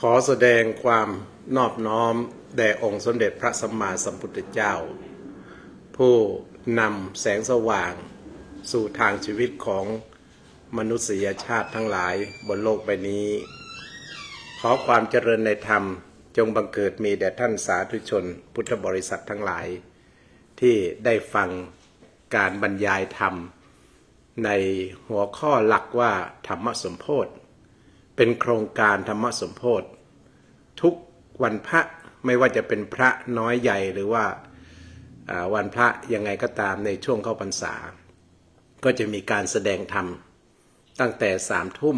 ขอแสดงความนอบน้อมแด่องค์สมเด็จพระสัมมาสัมพุทธเจ้าผู้นำแสงสว่างสู่ทางชีวิตของมนุษยชาติทั้งหลายบนโลกใบนี้ขอความเจริญในธรรมจงบังเกิดมีแด่ท่านสาธุชนพุทธบริษัททั้งหลายที่ได้ฟังการบรรยายธรรมในหัวข้อหลักว่าธรรมสมโพธิเป็นโครงการธรรมสมโพธิทุกวันพระไม่ว่าจะเป็นพระน้อยใหญ่หรือว่าวันพระยังไงก็ตามในช่วงเข้าพรรษาก็จะมีการแสดงธรรมตั้งแต่3 ทุ่ม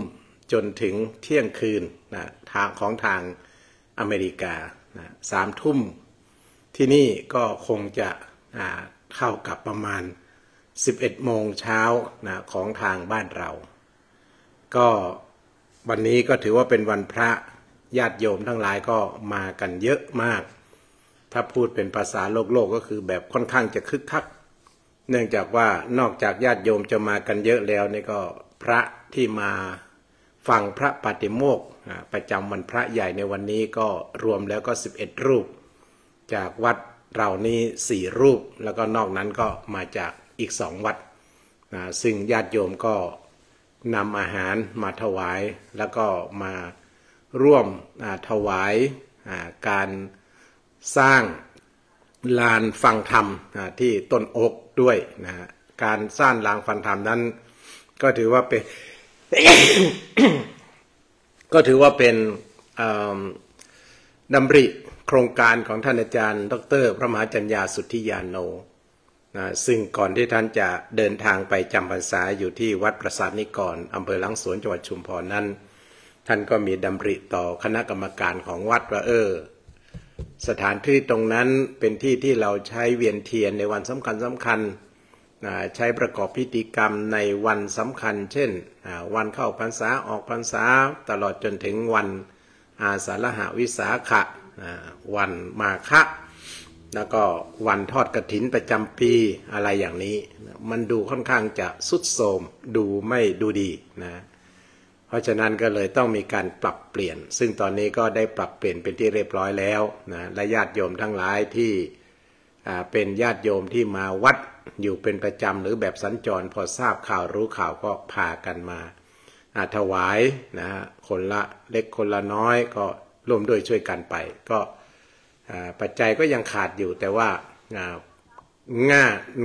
จนถึงเที่ยงคืนนะของทางอเมริกานะ3 ทุ่มที่นี่ก็คงจะเข้ากับประมาณ11 โมงเช้านะของทางบ้านเราก็วันนี้ก็ถือว่าเป็นวันพระญาติโยมทั้งหลายก็มากันเยอะมากถ้าพูดเป็นภาษาโลกก็คือแบบค่อนข้างจะคึกคักเนื่องจากว่านอกจากญาติโยมจะมากันเยอะแล้วนี่ก็พระที่มาฟังพระปาฏิโมกข์ประจำวันพระใหญ่ในวันนี้ก็รวมแล้วก็11 รูปจากวัดเรานี้4 รูปแล้วก็นอกนั้นก็มาจากอีก2 วัดซึ่งญาติโยมก็นำอาหารมาถวายแล้วก็มาร่วมถวายการสร้างลานฟังธรรมที่ต้นโอ๊กด้วยนะฮะการสร้างลานฟังธรรมนั้นก็ถือว่าเป็น ดำริโครงการของท่านอาจารย์ดร.พระมหาจัญญาสุทธิยาโนซึ่งก่อนที่ท่านจะเดินทางไปจำพรรษาอยู่ที่วัดประสาทนิกรอำเภอหลังสวนจังหวัดชุมพรนั้นท่านก็มีดำริต่อคณะกรรมการของวัดว่าสถานที่ตรงนั้นเป็นที่ที่เราใช้เวียนเทียนในวันสำคัญใช้ประกอบพิธีกรรมในวันสำคัญเช่นวันเข้าพรรษาออกพรรษาตลอดจนถึงวันอาสาฬหวิสาขะวันมาฆะแล้วก็วันทอดกฐินประจำปีอะไรอย่างนี้มันดูค่อนข้างจะสุดโทรมดูไม่ดูดีนะเพราะฉะนั้นก็เลยต้องมีการปรับเปลี่ยนซึ่งตอนนี้ก็ได้ปรับเปลี่ยนเป็นที่เรียบร้อยแล้วนะและญาติโยมทั้งหลายที่เป็นญาติโยมที่มาวัดอยู่เป็นประจำหรือแบบสัญจรพอทราบข่าวรู้ข่าวก็พากันมาถวายนะคนละเล็กคนละน้อยก็ร่วมด้วยช่วยกันไปก็ปัจจัยก็ยังขาดอยู่แต่ว่า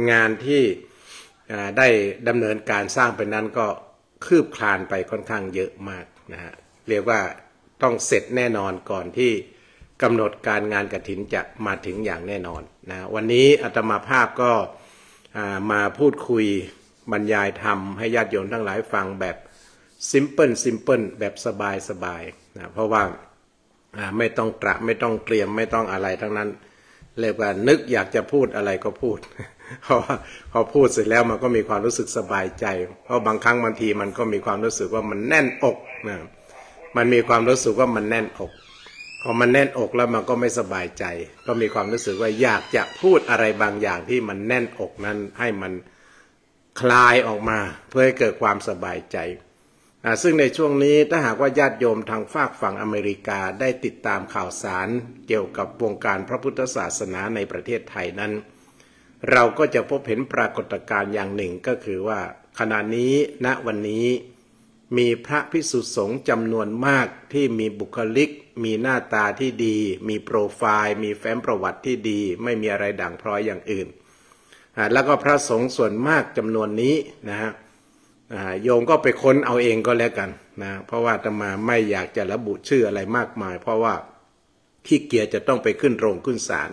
งานที่ได้ดำเนินการสร้างไปนั้นก็คืบคลานไปค่อนข้างเยอะมากนะฮะเรียกว่าต้องเสร็จแน่นอนก่อนที่กำหนดการงานกฐินจะมาถึงอย่างแน่นอนนะวันนี้อาตมาภาพก็มาพูดคุยบรรยายธรรมให้ญาติโยมทั้งหลายฟังแบบซิมเปิลแบบสบายนะเพราะว่าไม่ต้องตระไม่ต้องเตรียมไม่ต้องอะไรทั้งนั้นเรียกว่านึกอยากจะพูดอะไรก็พูดเพราะว่าพอพูดเสร็จแล้วมันก็มีความรู้สึกสบายใจเพราะบางครั้งบางทีมันก็มีความรู้สึกว่ามันแน่นอกนะมันมีความรู้สึกว่ามันแน่นอกพอมันแน่นอกแล้วมันก็ไม่สบายใจก็มีความรู้สึกว่าอยากจะพูดอะไรบางอย่างที่มันแน่นอกนั้นให้มันคลายออกมาเพื่อให้เกิดความสบายใจซึ่งในช่วงนี้ถ้าหากว่าญาติโยมทางฝากฝั่งอเมริกาได้ติดตามข่าวสารเกี่ยวกับวงการพระพุทธศาสนาในประเทศไทยนั้นเราก็จะพบเห็นปรากฏการณ์อย่างหนึ่งก็คือว่าขณะนี้ณวันนี้มีพระภิกษุสงฆ์จำนวนมากที่มีบุคลิกมีหน้าตาที่ดีมีโปรไฟล์มีแฟ้มประวัติที่ดีไม่มีอะไรด่างพร้อยอย่างอื่นแล้วก็พระสงฆ์ส่วนมากจำนวนนี้นะฮะโยมก็ไปค้นเอาเองก็แล้วกันนะเพราะว่าอาตมาไม่อยากจะระบุชื่ออะไรมากมายเพราะว่าขี้เกียจจะต้องไปขึ้นโรงขึ้นศาล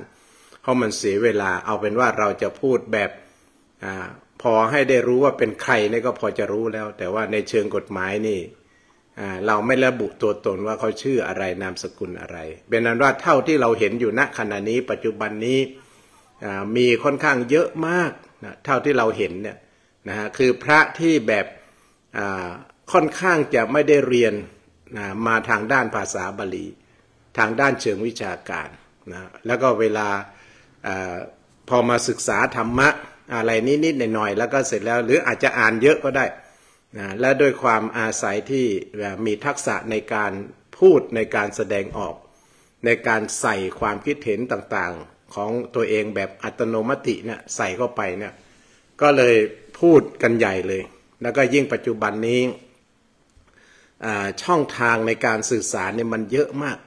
เพราะมันเสียเวลาเอาเป็นว่าเราจะพูดแบบพอให้ได้รู้ว่าเป็นใครนี่ก็พอจะรู้แล้วแต่ว่าในเชิงกฎหมายนี่เราไม่ระบุตัวตนว่าเขาชื่ออะไรนามสกุลอะไรเป็นนั้นว่าเท่าที่เราเห็นอยู่ณขณะนี้ปัจจุบันนี้มีค่อนข้างเยอะมากนะเท่าที่เราเห็นเนี่ยนะฮะคือพระที่แบบค่อนข้างจะไม่ได้เรียนมาทางด้านภาษาบาลีทางด้านเชิงวิชาการนะแล้วก็เวลาพอมาศึกษาธรรมะอะไรนิดๆหน่อยๆแล้วก็เสร็จแล้วหรืออาจจะอ่านเยอะก็ได้ นะและด้วยความอาศัยที่มีทักษะในการพูดในการแสดงออกในการใส่ความคิดเห็นต่างๆของตัวเองแบบอัตโนมัติเนี่ยใส่เข้าไปเนี่ยก็เลยพูดกันใหญ่เลยแล้วก็ยิ่งปัจจุบันนี้ช่องทางในการสื่อสารเนี่ยมันเยอะมาก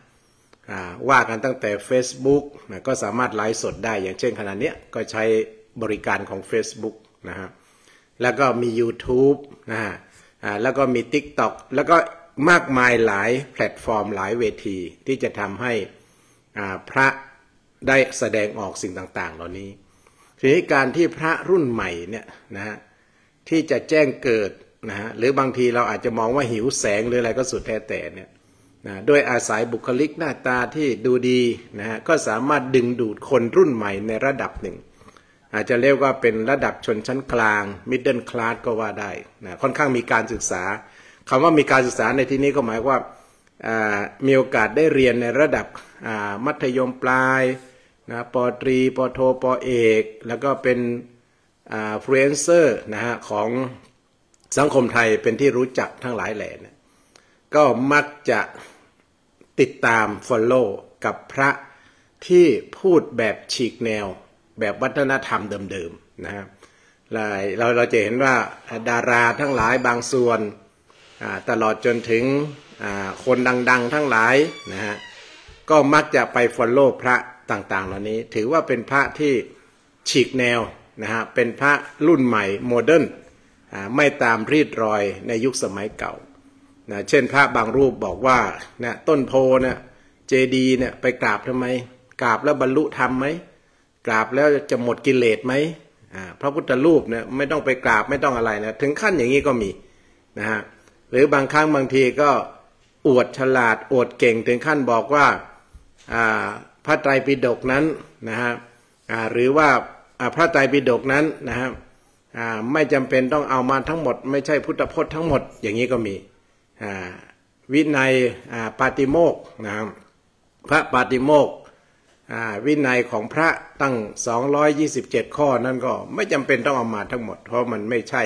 ว่ากันตั้งแต่ Facebook นะก็สามารถไลฟ์สดได้อย่างเช่นขณะนี้ก็ใช้บริการของ Facebook นะฮะแล้วก็มี YouTube นะฮะแล้วก็มี TikTok แล้วก็มากมายหลายแพลตฟอร์มหลายเวทีที่จะทำให้พระได้แสดงออกสิ่งต่างๆเหล่านี้ทีนี้การที่พระรุ่นใหม่เนี่ยนะฮะที่จะแจ้งเกิดนะฮะหรือบางทีเราอาจจะมองว่าหิวแสงหรืออะไรก็สุดแท้แต่เนี่ยนะด้วยอาศัยบุคลิกหน้าตาที่ดูดีนะฮะก็สามารถดึงดูดคนรุ่นใหม่ในระดับหนึ่งอาจจะเรียกว่าเป็นระดับชนชั้นกลาง middle class ก็ว่าได้นะค่อนข้างมีการศึกษาคำว่ามีการศึกษาในที่นี้ก็หมายว่ามีโอกาสได้เรียนในระดับมัธยมปลายนะป.ตรีป.โทป.เอกแล้วก็เป็นฟรีแลนเซอร์นะฮะของสังคมไทยเป็นที่รู้จักทั้งหลายแหล่นะก็มักจะติดตาม follow กับพระที่พูดแบบฉีกแนวแบบวัฒนธรรมเดิมๆนะครับเราจะเห็นว่าดาราทั้งหลายบางส่วนตลอดจนถึงคนดังๆทั้งหลายนะฮะก็มักจะไป follow พระต่างๆเหล่านี้ถือว่าเป็นพระที่ฉีกแนวนะฮะเป็นพระรุ่นใหม่โมเดิร์นไม่ตามรีดรอยในยุคสมัยเก่านะเช่นพระบางรูปบอกว่าเนี่ยต้นโพเนี่ยเจดีเนี่ยไปกราบทำไมกราบแล้วบรรลุธรรมไหมกราบแล้วจะหมดกิเลสไหมพระพุทธรูปเนี่ยไม่ต้องไปกราบไม่ต้องอะไรนะถึงขั้นอย่างนี้ก็มีนะฮะหรือบางครั้งบางทีก็อวดฉลาดอวดเก่งถึงขั้นบอกว่าพระไตรปิฎกนั้นนะฮะหรือว่าพระไตรปิฎกนั้นนะฮะไม่จำเป็นต้องเอามาทั้งหมดไม่ใช่พุทธพจน์ทั้งหมดอย่างนี้ก็มีวินัยปาติโมกข์นะครับพระปาติโมกข์วินัยของพระตั้ง227ข้อนั่นก็ไม่จำเป็นต้องเอามาทั้งหมดเพราะมันไม่ใช่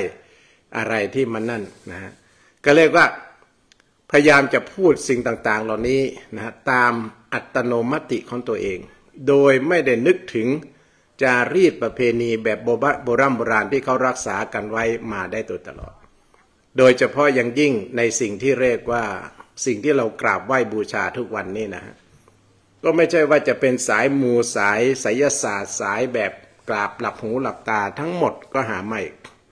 อะไรที่มันนั่นนะฮะก็เรียกว่าพยายามจะพูดสิ่งต่างๆเหล่านี้นะตามอัตโนมัติของตัวเองโดยไม่ได้นึกถึงจารีตประเพณีแบบโบราณที่เขารักษากันไว้มาได้โดยตลอดโดยเฉพาะอย่างยิ่งในสิ่งที่เรียกว่าสิ่งที่เรากราบไหว้บูชาทุกวันนี้นะฮะก็ไม่ใช่ว่าจะเป็นสายมูสายไสยศาสตร์สายแบบกราบหลับหูหลับตาทั้งหมดก็หาไม่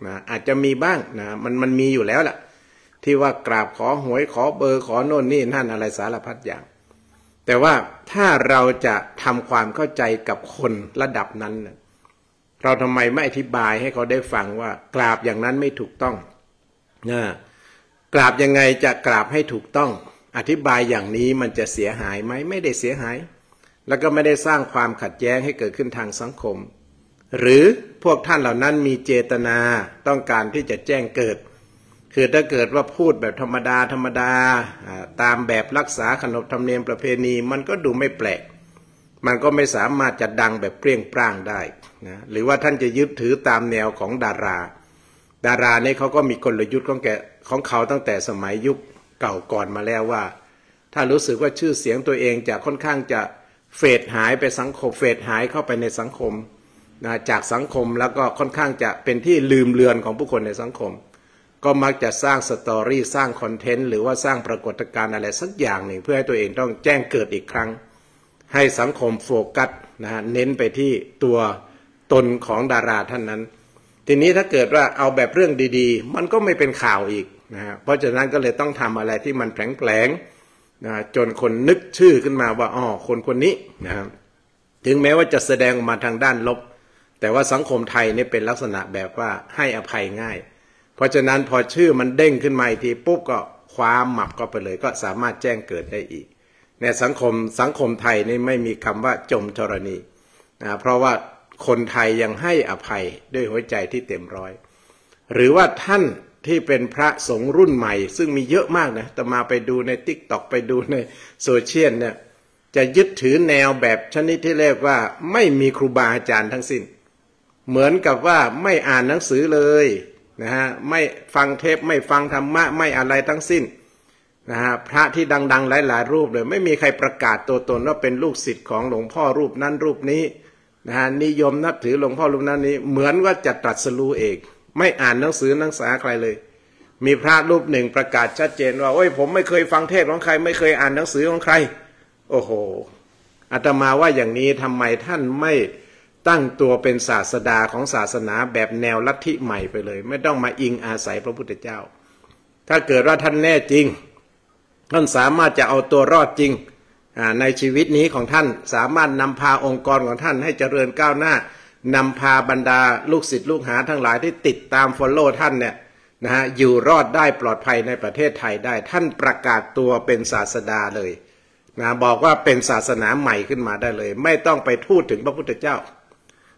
นะอาจจะมีบ้างนะมันมีอยู่แล้วแหละที่ว่ากราบขอหวยขอเบอร์ขอโน่นนี่นั่นอะไรสารพัดอย่างแต่ว่าถ้าเราจะทำความเข้าใจกับคนระดับนั้นเราทำไมไม่อธิบายให้เขาได้ฟังว่ากราบอย่างนั้นไม่ถูกต้องนะกราบยังไงจะกราบให้ถูกต้องอธิบายอย่างนี้มันจะเสียหายไหมไม่ได้เสียหายแล้วก็ไม่ได้สร้างความขัดแย้งให้เกิดขึ้นทางสังคมหรือพวกท่านเหล่านั้นมีเจตนาต้องการที่จะแจ้งเกิดคือถ้าเกิดว่าพูดแบบธรรมดาธรรมดาตามแบบรักษาขนบธรรมเนียมประเพณีมันก็ดูไม่แปลกมันก็ไม่สามารถจะดังแบบเปรี้ยงปร้างได้นะหรือว่าท่านจะยึดถือตามแนวของดาราเนี่ยเขาก็มีกลยุทธ์ของเขาตั้งแต่สมัยยุคเก่าก่อนมาแล้วว่าถ้ารู้สึกว่าชื่อเสียงตัวเองจะค่อนข้างจะเฟดหายไปสังคมเฟดหายเข้าไปในสังคมนะจากสังคมแล้วก็ค่อนข้างจะเป็นที่ลืมเลือนของผู้คนในสังคมก็มักจะสร้างสตอรี่สร้างคอนเทนต์หรือว่าสร้างปรากฏการณ์อะไรสักอย่างหนึ่งเพื่อให้ตัวเองต้องแจ้งเกิดอีกครั้งให้สังคมโฟกัสนะฮะเน้นไปที่ตัวตนของดาราท่านนั้นทีนี้ถ้าเกิดว่าเอาแบบเรื่องดีๆมันก็ไม่เป็นข่าวอีกนะฮะเพราะฉะนั้นก็เลยต้องทำอะไรที่มันแผลงๆนะจนคนนึกชื่อขึ้นมาว่าอ๋อคนนี้นะครับถึงแม้ว่าจะแสดงออกมาทางด้านลบแต่ว่าสังคมไทยนี่เป็นลักษณะแบบว่าให้อภัยง่ายเพราะฉะนั้นพอชื่อมันเด้งขึ้นมาอีกทีปุ๊บก็คว้าหมับก็ไปเลยก็สามารถแจ้งเกิดได้อีกในสังคมไทยนี่ไม่มีคำว่าจมธรณีนะเพราะว่าคนไทยยังให้อภัยด้วยหัวใจที่เต็มร้อยหรือว่าท่านที่เป็นพระสงฆ์รุ่นใหม่ซึ่งมีเยอะมากนะแต่มาไปดูใน TikTok ไปดูในโซเชียลเนี่ยจะยึดถือแนวแบบชนิดที่เรียกว่าไม่มีครูบาอาจารย์ทั้งสิ้นเหมือนกับว่าไม่อ่านหนังสือเลย นะฮะไม่ฟังเทปไม่ฟังธรรมะไม่อะไรทั้งสิ้นนะฮะพระที่ดังๆหลายๆรูปเลยไม่มีใครประกาศตัวตนว่าเป็นลูกศิษย์ของหลวงพ่อรูปนั้นรูปนี้นะฮะนิยมนับถือหลวงพ่อรูปนั้นนี้เหมือนว่าจะตรัสรู้เองไม่อ่านหนังสือหนังสาใครเลยมีพระรูปหนึ่งประกาศชัดเจนว่าโอ้ยผมไม่เคยฟังเทศของใครไม่เคยอ่านหนังสือของใครโอ้โหอาตมาว่าอย่างนี้ทำไมท่านไม่ตั้งตัวเป็นศาสดาของศาสนาแบบแนวลัทธิใหม่ไปเลยไม่ต้องมาอิงอาศัยพระพุทธเจ้าถ้าเกิดว่าท่านแน่จริงท่านสามารถจะเอาตัวรอดจริงในชีวิตนี้ของท่านสามารถนำพาองค์กรของท่านให้เจริญก้าวหน้านำพาบรรดาลูกศิษย์ลูกหาทั้งหลายที่ติดตาม follow ท่านเนี่ยนะฮะอยู่รอดได้ปลอดภัยในประเทศไทยได้ท่านประกาศตัวเป็นศาสดาเลยนะบอกว่าเป็นศาสนาใหม่ขึ้นมาได้เลยไม่ต้องไปทูตถึงพระพุทธเจ้า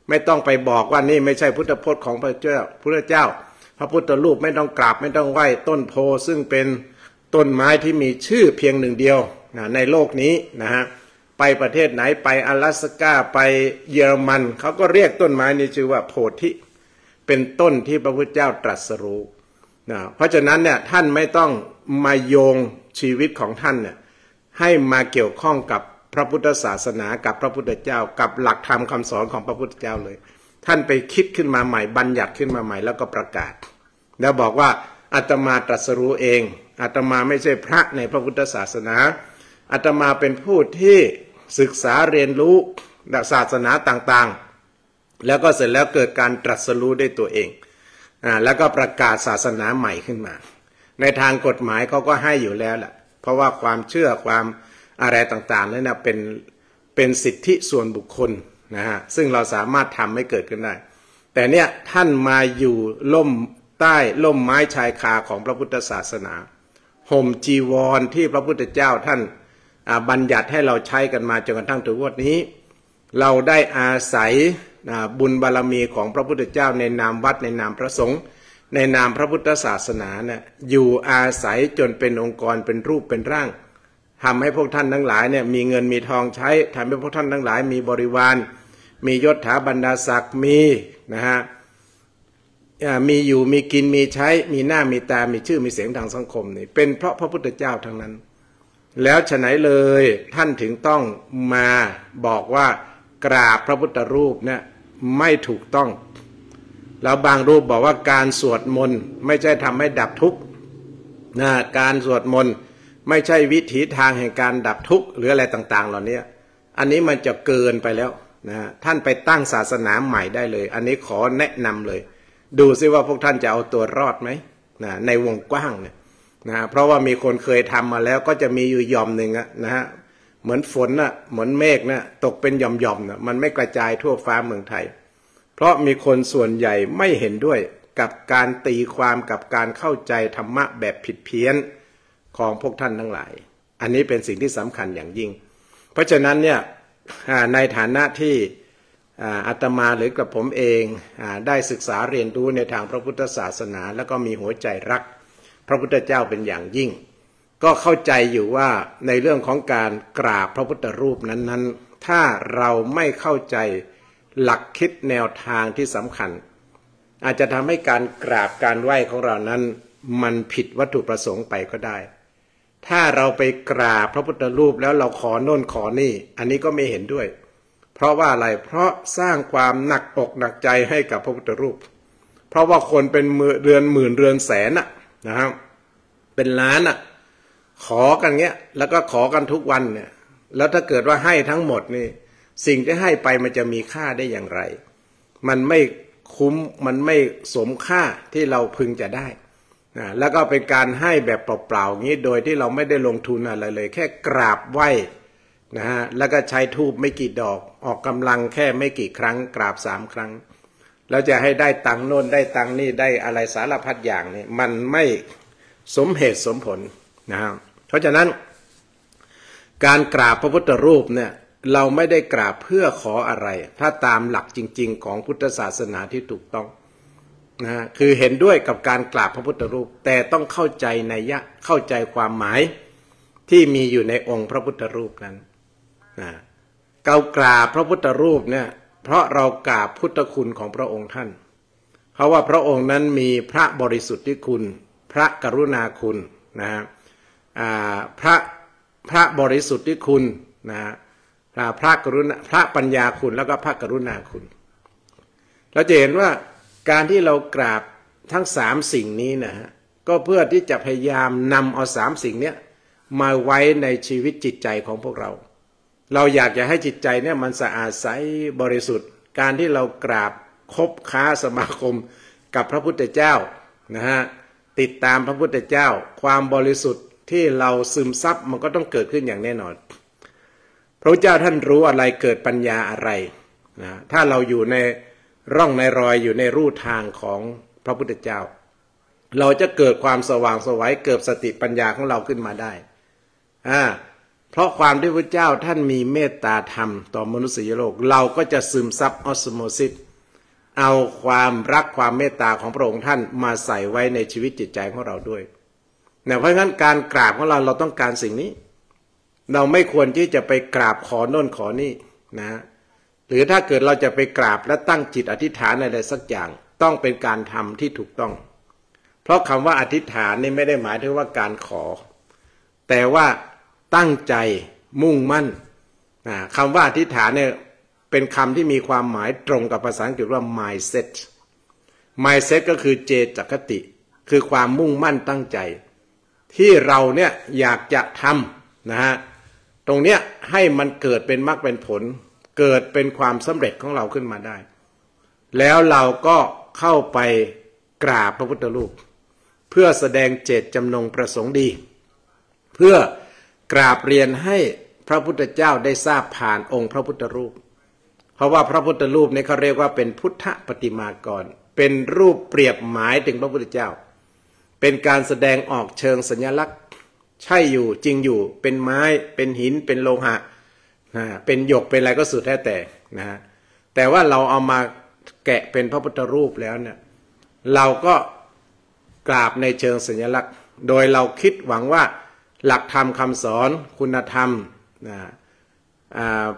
ไม่ต้องไปบอกว่านี่ไม่ใช่พุทธพจน์ของพระเจ้าพุทธเจ้าพระพุทธรูปไม่ต้องกราบไม่ต้องไหว้ต้นโพซึ่งเป็นต้นไม้ที่มีชื่อเพียงหนึ่งเดียวนะในโลกนี้นะฮะไปประเทศไหนไป阿拉斯加ไปเยอรมันเขาก็เรียกต้นไม้นี้ชื่อว่าโพธิเป็นต้นที่พระพุทธเจ้าตรัสรู้นะเพราะฉะนั้นเนี่ยท่านไม่ต้องมาโยงชีวิตของท่านเนี่ยให้มาเกี่ยวข้องกับพระพุทธศาสนากับพระพุทธเจ้ากับหลักธรรมคำสอนของพระพุทธเจ้าเลยท่านไปคิดขึ้นมาใหม่บัญญัติขึ้นมาใหม่แล้วก็ประกาศแล้วบอกว่าอาตมาตรัสรู้เองอาตมาไม่ใช่พระในพระพุทธศาสนาอาตมาเป็นผู้ที่ศึกษาเรียนรู้ศาสนาต่างๆแล้วก็เสร็จแล้วเกิดการตรัสรู้ด้วยตัวเองแล้วก็ประกาศศาสนาใหม่ขึ้นมาในทางกฎหมายเขาก็ให้อยู่แล้วแหละเพราะว่าความเชื่อความอะไรต่างๆนั้นนะเป็นสิทธิส่วนบุคคลนะฮะซึ่งเราสามารถทำให้เกิดขึ้นได้แต่เนี่ยท่านมาอยู่ล่มใต้ล่มไม้ชายคาของพระพุทธศาสนาห่มจีวรที่พระพุทธเจ้าท่านบัญญัติให้เราใช้กันมาจนกระทั่งถึงวันนี้เราได้อาศัยบุญบารมีของพระพุทธเจ้าในนามวัดในนามพระสงฆ์ในนามพระพุทธศาสนาเนี่ยอยู่อาศัยจนเป็นองค์กรเป็นรูปเป็นร่างทำให้พวกท่านทั้งหลายเนี่ยมีเงินมีทองใช้ทำให้พวกท่านทั้งหลายมีบริวารมียศถาบรรดาศักดิ์มีนะฮะมีอยู่มีกินมีใช้มีหน้ามีตามีชื่อมีเสียงทางสังคมนี่เป็นเพราะพระพุทธเจ้าทั้งนั้นแล้วฉะไหนเลยท่านถึงต้องมาบอกว่ากราบพระพุทธรูปเนี่ยไม่ถูกต้องแล้วบางรูปบอกว่าการสวดมนต์ไม่ใช่ทำให้ดับทุกข์นะการสวดมนต์ไม่ใช่วิถีทางแห่งการดับทุกข์หรืออะไรต่างๆเหล่านี้อันนี้มันจะเกินไปแล้วนะท่านไปตั้งศาสนาใหม่ได้เลยอันนี้ขอแนะนำเลยดูซิว่าพวกท่านจะเอาตัวรอดไหมนะในวงกว้างเนี่ยนะเพราะว่ามีคนเคยทำมาแล้วก็จะมีอยู่หย่อมหนึ่งนะฮะเหมือนฝนน่ะเหมือนเมฆน่ะตกเป็นหย่อมๆน่ะมันไม่กระจายทั่วฟ้าเมืองไทยเพราะมีคนส่วนใหญ่ไม่เห็นด้วยกับการตีความกับการเข้าใจธรรมะแบบผิดเพี้ยนของพวกท่านทั้งหลายอันนี้เป็นสิ่งที่สำคัญอย่างยิ่งเพราะฉะนั้นเนี่ยในฐานะที่อาตมาหรือกับผมเองได้ศึกษาเรียนรู้ในทางพระพุทธศาสนาแล้วก็มีหัวใจรักพระพุทธเจ้าเป็นอย่างยิ่งก็เข้าใจอยู่ว่าในเรื่องของการกราบพระพุทธรูปนั้นๆถ้าเราไม่เข้าใจหลักคิดแนวทางที่สำคัญอาจจะทำให้การกราบการไหว้ของเรานั้นมันผิดวัตถุประสงค์ไปก็ได้ถ้าเราไปกราบพระพุทธรูปแล้วเราขอโน่นขอนี่อันนี้ก็ไม่เห็นด้วยเพราะว่าอะไรเพราะสร้างความหนักอกหนักใจให้กับพระพุทธรูปเพราะว่าคนเป็นเรือนหมื่นเรือนแสนนะครับเป็นล้านขอกันเงี้ยแล้วก็ขอกันทุกวันเนี่ยแล้วถ้าเกิดว่าให้ทั้งหมดนี่สิ่งที่ให้ไปมันจะมีค่าได้อย่างไรมันไม่คุ้มมันไม่สมค่าที่เราพึงจะได้แล้วก็เป็นการให้แบบเปล่าๆงี้โดยที่เราไม่ได้ลงทุนอะไรเลยแค่กราบไหว้นะฮะแล้วก็ใช้ธูปไม่กี่ดอกออกกำลังแค่ไม่กี่ครั้งกราบ3ครั้งแล้วจะให้ได้ตังค์โน่นได้ตังค์นี่ได้อะไรสารพัดอย่างนี่มันไม่สมเหตุสมผลนะฮะเพราะฉะนั้นการกราบพระพุทธรูปเนี่ยเราไม่ได้กราบเพื่อขออะไรถ้าตามหลักจริงๆของพุทธศาสนาที่ถูกต้องนะคือเห็นด้วยกับการกราบพระพุทธรูปแต่ต้องเข้าใจนัยยะเข้าใจความหมายที่มีอยู่ในองค์พระพุทธรูปนั้นนะเรากราบพระพุทธรูปเนี่ยเพราะเรากราบพุทธคุณของพระองค์ท่าน เพราะว่าพระองค์นั้นมีพระบริสุทธิคุณพระกรุณาคุณนะฮะพระบริสุทธิคุณนะฮะพระกรุณาพระปัญญาคุณแล้วก็พระกรุณาคุณเราจะเห็นว่าการที่เรากราบทั้งสามสิ่งนี้นะฮะก็เพื่อที่จะพยายามนำเอาสามสิ่งนี้มาไว้ในชีวิตจิตใจของพวกเราเราอยากจะให้จิตใจเนี่ยมันสะอาดใสบริสุทธิ์การที่เรากราบคบค้าสมาคมกับพระพุทธเจ้านะฮะติดตามพระพุทธเจ้าความบริสุทธิ์ที่เราซึมซับมันก็ต้องเกิดขึ้นอย่างแน่นอนพระพุทธเจ้าท่านรู้อะไรเกิดปัญญาอะไรนะถ้าเราอยู่ในร่องในรอยอยู่ในรูทางของพระพุทธเจ้าเราจะเกิดความสว่างไสวเกิดสติปัญญาของเราขึ้นมาได้เพราะความที่พระเจ้าท่านมีเมตตาธรรมต่อมนุษยโลกเราก็จะซึมซับออสโมซิสเอาความรักความเมตตาของพระองค์ท่านมาใส่ไว้ในชีวิตจิตใจของเราด้วยเนี่ยเพราะฉะนั้นการกราบของเราต้องการสิ่งนี้เราไม่ควรที่จะไปกราบขอโน่นขอนี่นะหรือถ้าเกิดเราจะไปกราบและตั้งจิตอธิษฐานอะไรสักอย่างต้องเป็นการทำที่ถูกต้องเพราะคำว่าอธิษฐานนี่ไม่ได้หมายถึงว่าการขอแต่ว่าตั้งใจมุ่งมั่นคำว่าอธิษฐานเนี่ยเป็นคำที่มีความหมายตรงกับภาษาอังกฤษว่า mindset mindset ก็คือเจตคติคือความมุ่งมั่นตั้งใจที่เราเนี่ยอยากจะทำนะฮะตรงเนี้ยให้มันเกิดเป็นมรรคเป็นผลเกิดเป็นความสำเร็จของเราขึ้นมาได้แล้วเราก็เข้าไปกราบพระพุทธรูปเพื่อแสดงเจตจำนงประสงค์ดีเพื่อกราบเรียนให้พระพุทธเจ้าได้ทราบผ่านองค์พระพุทธรูปเพราะว่าพระพุทธรูปนี่เขาเรียกว่าเป็นพุทธปฏิมากรเป็นรูปเปรียบหมายถึงพระพุทธเจ้าเป็นการแสดงออกเชิงสัญลักษณ์ใช่อยู่จริงอยู่เป็นไม้เป็นหินเป็นโลหะเป็นหยกเป็นอะไรก็สุดแท้แต่นะฮะแต่ว่าเราเอามาแกะเป็นพระพุทธรูปแล้วเนี่ยเราก็กราบในเชิงสัญลักษณ์โดยเราคิดหวังว่าหลักธรรมคำสอนคุณธรรม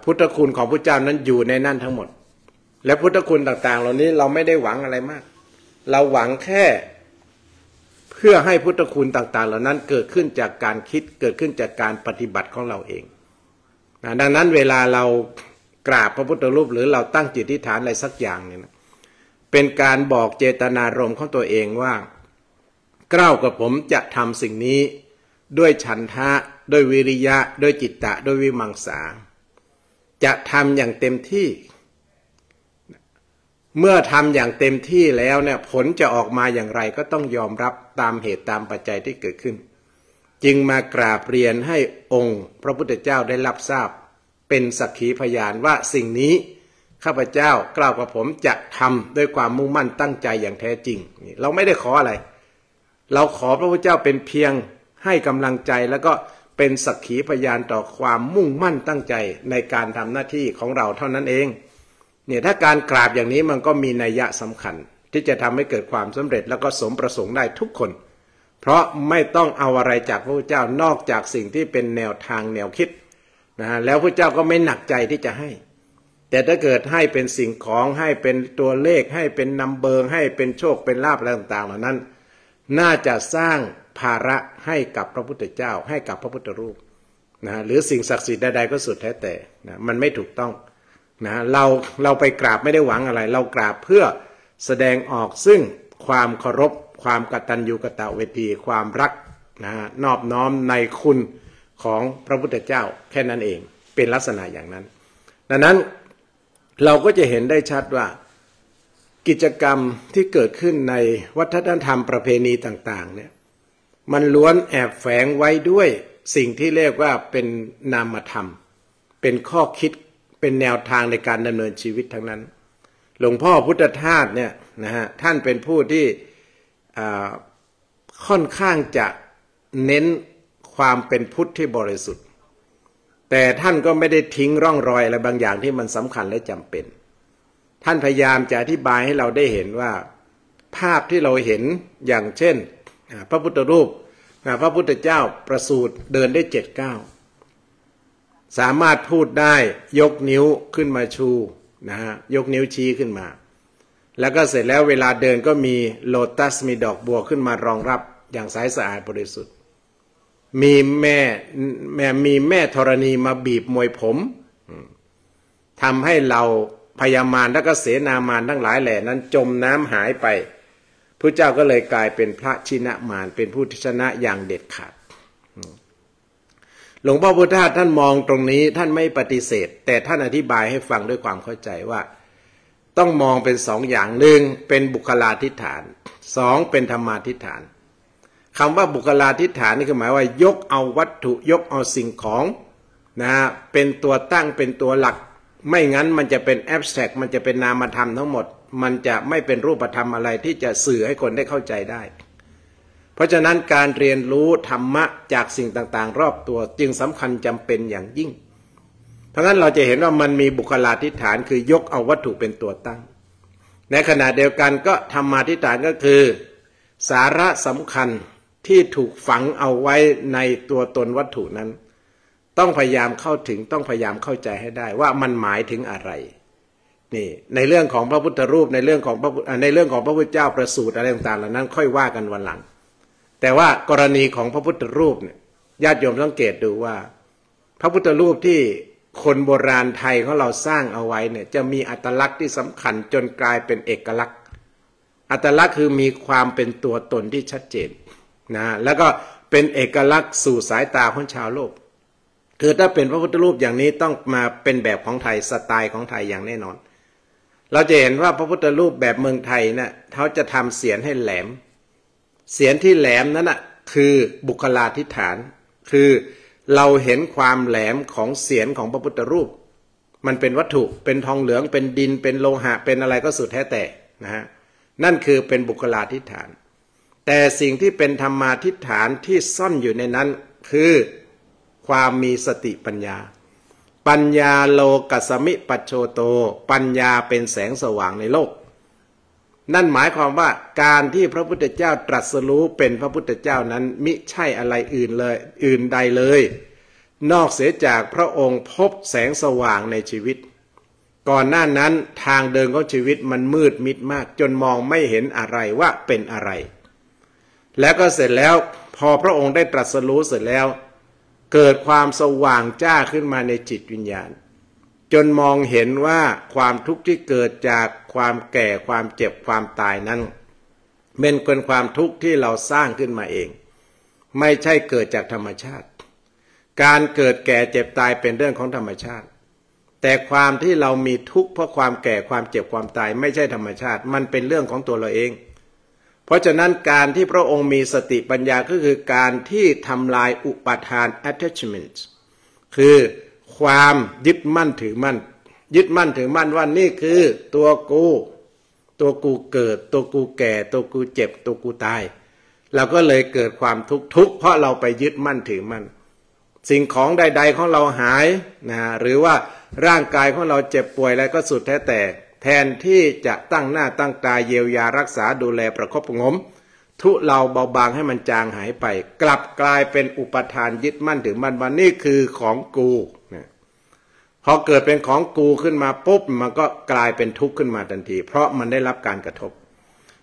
พุทธคุณของพระเจ้านั้นอยู่ในนั่นทั้งหมดและพุทธคุณต่างๆเหล่านี้เราไม่ได้หวังอะไรมากเราหวังแค่เพื่อให้พุทธคุณต่างๆเหล่านั้นเกิดขึ้นจากการคิดเกิดขึ้นจากการปฏิบัติของเราเองดังนั้นเวลาเรากราบพระพุทธรูปหรือเราตั้งจิตอธิษฐานอะไรสักอย่างเนี่ยเป็นการบอกเจตนารมณ์ของตัวเองว่าเกล้ากับผมจะทำสิ่งนี้ด้วยฉันทะด้วยวิริยะด้วยจิตตะด้วยวิมังสาจะทำอย่างเต็มที่เมื่อทำอย่างเต็มที่แล้วเนี่ยผลจะออกมาอย่างไรก็ต้องยอมรับตามเหตุตามปัจจัยที่เกิดขึ้นจึงมากราบเรียนให้องค์พระพุทธเจ้าได้รับทราบเป็นสักขีพยานว่าสิ่งนี้ข้าพเจ้ากล่าวกับผมจะทำด้วยความมุ่งมั่นตั้งใจอย่างแท้จริงเราไม่ได้ขออะไรเราขอพระพุทธเจ้าเป็นเพียงให้กำลังใจแล้วก็เป็นสักขีพยานต่อความมุ่งมั่นตั้งใจในการทำหน้าที่ของเราเท่านั้นเองเนี่ยถ้าการกราบอย่างนี้มันก็มีนัยยะสำคัญที่จะทำให้เกิดความสำเร็จแล้วก็สมประสงค์ได้ทุกคนเพราะไม่ต้องเอาอะไรจากพระพุทธเจ้านอกจากสิ่งที่เป็นแนวทางแนวคิดนะฮะแล้วพระพุทธเจ้าก็ไม่หนักใจที่จะให้แต่ถ้าเกิดให้เป็นสิ่งของให้เป็นตัวเลขให้เป็นนัมเบอร์ให้เป็นโชคเป็นลาภอะไรต่างๆเหล่านั้นน่าจะสร้างภาระให้กับพระพุทธเจ้าให้กับพระพุทธรูปนะหรือสิ่งศักดิ์สิทธิ์ใดๆก็สุดแท้แต่นะมันไม่ถูกต้องนะเราไปกราบไม่ได้หวังอะไรเรากราบเพื่อแสดงออกซึ่งความเคารพความกตัญญูกตเวทีความรักนะนอบน้อมในคุณของพระพุทธเจ้าแค่นั้นเองเป็นลักษณะอย่างนั้นดังนั้นเราก็จะเห็นได้ชัดว่ากิจกรรมที่เกิดขึ้นในวัฒนธรรมประเพณีต่างๆเนี่ยมันล้วนแอบแฝงไว้ด้วยสิ่งที่เรียกว่าเป็นนามธรรมเป็นข้อคิดเป็นแนวทางในการดำเนินชีวิตทั้งนั้นหลวงพ่อพุทธทาสเนี่ยนะฮะท่านเป็นผู้ที่ค่อนข้างจะเน้นความเป็นพุทธที่บริสุทธิ์แต่ท่านก็ไม่ได้ทิ้งร่องรอยอะไรบางอย่างที่มันสำคัญและจำเป็นท่านพยายามจะอธิบายให้เราได้เห็นว่าภาพที่เราเห็นอย่างเช่นพระพุทธรูปพระพุทธเจ้าประสูติเดินได้7 ก้าวสามารถพูดได้ยกนิ้วขึ้นมาชูนะฮะยกนิ้วชี้ขึ้นมา แล้วก็เสร็จแล้วเวลาเดินก็มีโลตัสมีดอกบัวขึ้นมารองรับอย่างใสสะอาดบริสุทธิ์มีแม่ธรณีมาบีบมวยผมทำให้เราพญามารและก็เสนามารทั้งหลายแหล่นั้นจมน้ำหายไปพระเจ้าก็เลยกลายเป็นพระชินะมารเป็นผู้ที่ชนะอย่างเด็ดขาดหลวงพ่อพุทธทาสท่านมองตรงนี้ท่านไม่ปฏิเสธแต่ท่านอธิบายให้ฟังด้วยความเข้าใจว่าต้องมองเป็นสองอย่างหนึ่งเป็นบุคลาธิฐานสองเป็นธรรมาธิฐานคำว่าบุคลาธิฐานนี่คือหมายว่ายกเอาวัตถุยกเอาสิ่งของนะเป็นตัวตั้งเป็นตัวหลักไม่งั้นมันจะเป็นแอบสแตรกมันจะเป็นนามธรรมทั้งหมดมันจะไม่เป็นรูปธรรมอะไรที่จะสื่อให้คนได้เข้าใจได้เพราะฉะนั้นการเรียนรู้ธรรมะจากสิ่งต่างๆรอบตัวจึงสำคัญจำเป็นอย่างยิ่งเพราะฉะนั้นเราจะเห็นว่ามันมีบุคลาธิฐานคือยกเอาวัตถุเป็นตัวตั้งในขณะเดียวกันก็ธรรมาธิฐานก็คือสาระสำคัญที่ถูกฝังเอาไว้ในตัวตนวัตถุนั้นต้องพยายามเข้าถึงต้องพยายามเข้าใจให้ได้ว่ามันหมายถึงอะไรนี่ในเรื่องของพระพุทธรูปในเรื่องของพระพุทธเจ้าประสูติอะไรต่างๆเหล่านั้นค่อยว่ากันวันหลังแต่ว่ากรณีของพระพุทธรูปเนี่ยญาติโยมสังเกตดูว่าพระพุทธรูปที่คนโบราณไทยของเราสร้างเอาไว้เนี่ยจะมีอัตลักษณ์ที่สำคัญจนกลายเป็นเอกลักษณ์อัตลักษณ์คือมีความเป็นตัวตนที่ชัดเจนนะแล้วก็เป็นเอกลักษณ์สู่สายตาของชาวโลกคือถ้าเป็นพระพุทธรูปอย่างนี้ต้องมาเป็นแบบของไทยสไตล์ของไทยอย่างแน่นอนเราจะเห็นว่าพระพุทธรูปแบบเมืองไทยนะเขาจะทำเสียรให้แหลมเสียรที่แหลมนั้นนะคือบุคลาธิฐานคือเราเห็นความแหลมของเสียรของพระพุทธรูปมันเป็นวัตถุเป็นทองเหลืองเป็นดินเป็นโลหะเป็นอะไรก็สุดแท้แต่นะฮะนั่นคือเป็นบุคลาธิฐานแต่สิ่งที่เป็นธรรมาธิฐานที่ซ่อนอยู่ในนั้นคือความมีสติปัญญาปัญญาโลกัสสมิปัจโชโตปัญญาเป็นแสงสว่างในโลกนั่นหมายความว่าการที่พระพุทธเจ้าตรัสรู้เป็นพระพุทธเจ้านั้นมิใช่อะไรอื่นเลยอื่นใดเลยนอกเสียจากพระองค์พบแสงสว่างในชีวิตก่อนหน้านั้นทางเดินของชีวิตมันมืดมิดมากจนมองไม่เห็นอะไรว่าเป็นอะไรแล้วก็เสร็จแล้วพอพระองค์ได้ตรัสรู้เสร็จแล้วเกิดความสว่างจ้าขึ้นมาในจิตวิญญาณจนมองเห็นว่าความทุกข์ที่เกิดจากความแก่ความเจ็บความตายนั้นเป็นความทุกข์ที่เราสร้างขึ้นมาเองไม่ใช่เกิดจากธรรมชาติการเกิดแก่เจ็บตายเป็นเรื่องของธรรมชาติแต่ความที่เรามีทุกข์เพราะความแก่ความเจ็บความตายไม่ใช่ธรรมชาติมันเป็นเรื่องของตัวเราเองเพราะฉะนั้นการที่พระองค์มีสติปัญญาก็คือการที่ทำลายอุปาทาน attachment คือความยึดมั่นถือมั่นว่านี่คือตัวกูเกิดตัวกูแก่ตัวกูเจ็บตัวกูตายเราก็เลยเกิดความทุกข์เพราะเราไปยึดมั่นถือมั่นสิ่งของใดๆของเราหายนะหรือว่าร่างกายของเราเจ็บป่วยอะไรก็สุดแต่แทนที่จะตั้งหน้าตั้งตาเยียวยารักษาดูแลประคบประหงมทุเลาเบาบางให้มันจางหายไปกลับกลายเป็นอุปทานยึดมั่นถือมั่นว่านี่คือของกูนะพอเกิดเป็นของกูขึ้นมาปุ๊บมันก็กลายเป็นทุกข์ขึ้นมาทันทีเพราะมันได้รับการกระทบ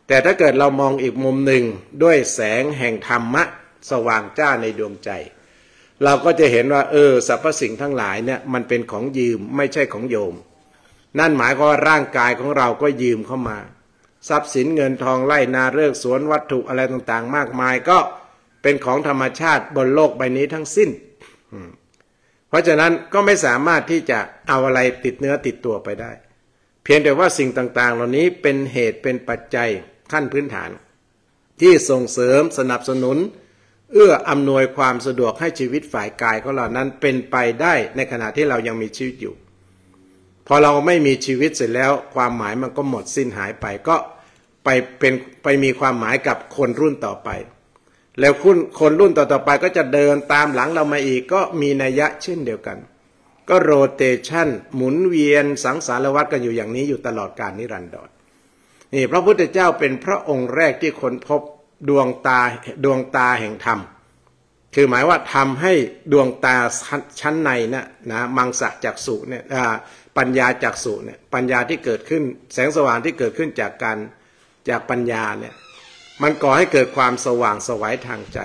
แต่ถ้าเกิดเรามองอีกมุมหนึ่งด้วยแสงแห่งธรรมะสว่างจ้าในดวงใจเราก็จะเห็นว่าสรรพสิ่งทั้งหลายเนี่ยมันเป็นของยืมไม่ใช่ของโยมนั่นหมายความว่าร่างกายของเราก็ยืมเข้ามาทรัพย์สินเงินทองไร่นาเรือกสวนวัตถุอะไรต่างๆมากมายก็เป็นของธรรมชาติบนโลกใบนี้ทั้งสิ้นเพราะฉะนั้นก็ไม่สามารถที่จะเอาอะไรติดเนื้อติดตัวไปได้เพียงแต่ว่าสิ่งต่างๆเหล่านี้เป็นเหตุเป็นปัจจัยขั้นพื้นฐานที่ส่งเสริมสนับสนุนเอื้ออำนวยความสะดวกให้ชีวิตฝ่ายกายของเรานั้นเป็นไปได้ในขณะที่เรายังมีชีวิตอยู่พอเราไม่มีชีวิตเสร็จแล้วความหมายมันก็หมดสิ้นหายไปก็ไปมีความหมายกับคนรุ่นต่อไปแล้วคนรุ่นต่อไปก็จะเดินตามหลังเรามาอีกก็มีนัยยะเช่นเดียวกันก็โรเตชันหมุนเวียนสังสารวัฏกันอยู่อย่างนี้อยู่ตลอดกาลนิรันดรนี่พระพุทธเจ้าเป็นพระองค์แรกที่ค้นพบดวงตาแห่งธรรมคือหมายว่าทำให้ดวงตาชั้นในนะมังสะจักษุเนี่ย ปัญญาจักษุเนี่ยปัญญาที่เกิดขึ้นแสงสว่างที่เกิดขึ้นจากปัญญาเนี่ยมันก่อให้เกิดความสว่างสวัยทางใจ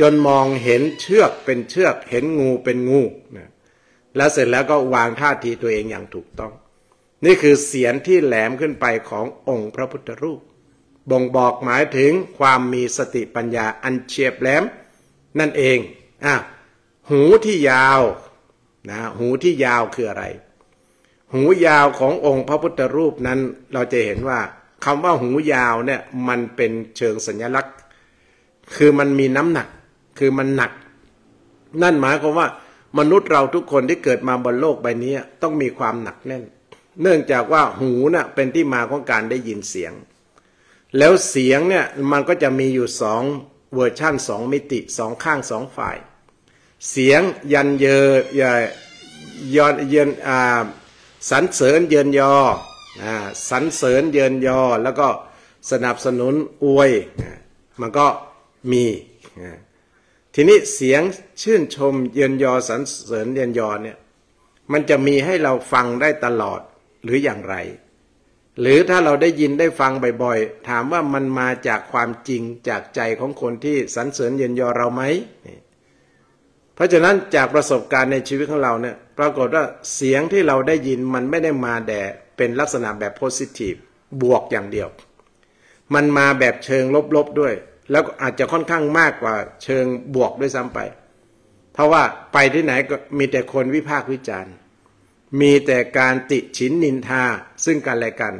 จนมองเห็นเชือกเป็นเชือกเห็นงูเป็นงูนะแล้วเสร็จแล้วก็วางท่าทีตัวเองอย่างถูกต้องนี่คือเสียรที่แหลมขึ้นไปขององค์พระพุทธรูปบ่งบอกหมายถึงความมีสติปัญญาอันเฉียบแหลมนั่นเองหูที่ยาวนะหูที่ยาวคืออะไรหูยาวขององค์พระพุทธรูปนั้นเราจะเห็นว่าคำว่าหูยาวเนี่ยมันเป็นเชิงสัญลักษณ์คือมันมีน้ำหนักคือมันหนักนั่นหมายความว่ามนุษย์เราทุกคนที่เกิดมาบนโลกใบนี้ต้องมีความหนักแน่นเนื่องจากว่าหูน่ะเป็นที่มาของการได้ยินเสียงแล้วเสียงเนี่ยมันก็จะมีอยู่สองเวอร์ชั่นสองมิติสองข้างสองฝ่ายเสียงยันเยอยอนเยินสรรเสริญเยินยอสรรเสริญเยินยอแล้วก็สนับสนุนอวยมันก็มีทีนี้เสียงชื่นชมเยินยอสรรเสริญเยินยอเนี่ยมันจะมีให้เราฟังได้ตลอดหรืออย่างไรหรือถ้าเราได้ยินได้ฟังบ่อยๆถามว่ามันมาจากความจริงจากใจของคนที่สรรเสริญเยินยอเราไหมเพราะฉะนั้นจากประสบการณ์ในชีวิตของเราเนี่ยปรากฏว่าเสียงที่เราได้ยินมันไม่ได้มาแต่เป็นลักษณะแบบโพสิทีฟบวกอย่างเดียวมันมาแบบเชิงลบๆด้วยแล้วอาจจะค่อนข้างมากกว่าเชิงบวกด้วยซ้ำไปเพราะว่าไปที่ไหนก็มีแต่คนวิพากษ์วิจารณ์มีแต่การติฉินนินทาซึ่งกันและกัน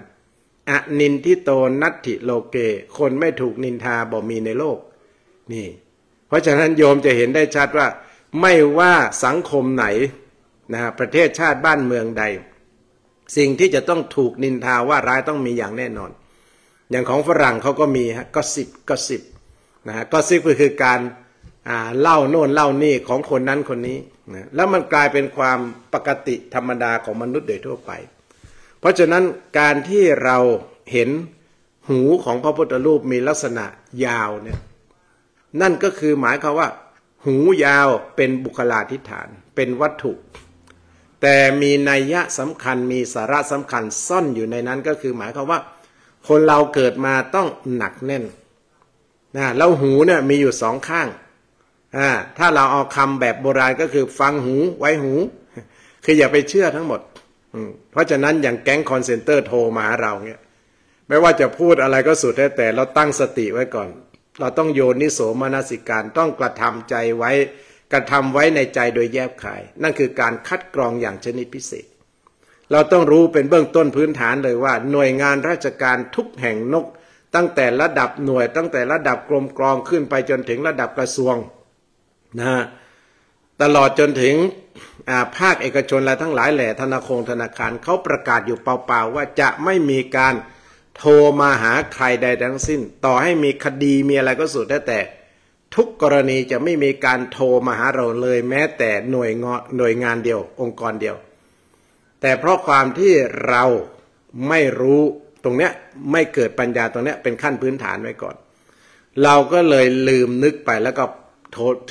อนินทิโตนัตถิโลเกคนไม่ถูกนินทาบ่มีในโลกนี่เพราะฉะนั้นโยมจะเห็นได้ชัดว่าไม่ว่าสังคมไหนนะประเทศชาติบ้านเมืองใดสิ่งที่จะต้องถูกนินทาว่าร้ายต้องมีอย่างแน่นอนอย่างของฝรั่งเขาก็มีฮะก็สิบก็สิบนะฮะก็สิบคือการเล่าโน่นเล่านี่ของคนนั้นคนนี้นะแล้วมันกลายเป็นความปกติธรรมดาของมนุษย์โดยทั่วไปเพราะฉะนั้นการที่เราเห็นหูของพระพุทธรูปมีลักษณะยาวเนี่ยนั่นก็คือหมายความว่าหูยาวเป็นบุคลาธิฐานเป็นวัตถุแต่มีนัยยะสำคัญมีสาระสำคัญซ่อนอยู่ในนั้นก็คือหมายความว่าคนเราเกิดมาต้องหนักแน่นนะแล้วหูเนี่ยมีอยู่สองข้างถ้าเราเอาคำแบบโบราณก็คือฟังหูไว้หูคืออย่าไปเชื่อทั้งหมดเพราะฉะนั้นอย่างแก๊งคอนเซนเตอร์โทรมาหาเราเนี่ยไม่ว่าจะพูดอะไรก็สุดแต่เราตั้งสติไว้ก่อนเราต้องโยนิโสมนสิการต้องกระทำใจไว้กระทำไว้ในใจโดยแยบคายนั่นคือการคัดกรองอย่างชนิดพิเศษเราต้องรู้เป็นเบื้องต้นพื้นฐานเลยว่าหน่วยงานราชการทุกแห่งนกตั้งแต่ระดับหน่วยตั้งแต่ระดับกรมกรองขึ้นไปจนถึงระดับกระทรวงนะตลอดจนถึงภาคเอกชนและทั้งหลายแหล่ธนาคารเขาประกาศอยู่เปล่าๆว่าจะไม่มีการโทรมาหาใครใดทั้งสิ้นต่อให้มีคดีมีอะไรก็สุดแต่ทุกกรณีจะไม่มีการโทรมาหาเราเลยแม้แต่หน่วยงานเดียวองค์กรเดียวแต่เพราะความที่เราไม่รู้ตรงเนี้ยไม่เกิดปัญญาตรงเนี้ยเป็นขั้นพื้นฐานไว้ก่อนเราก็เลยลืมนึกไปแล้วก็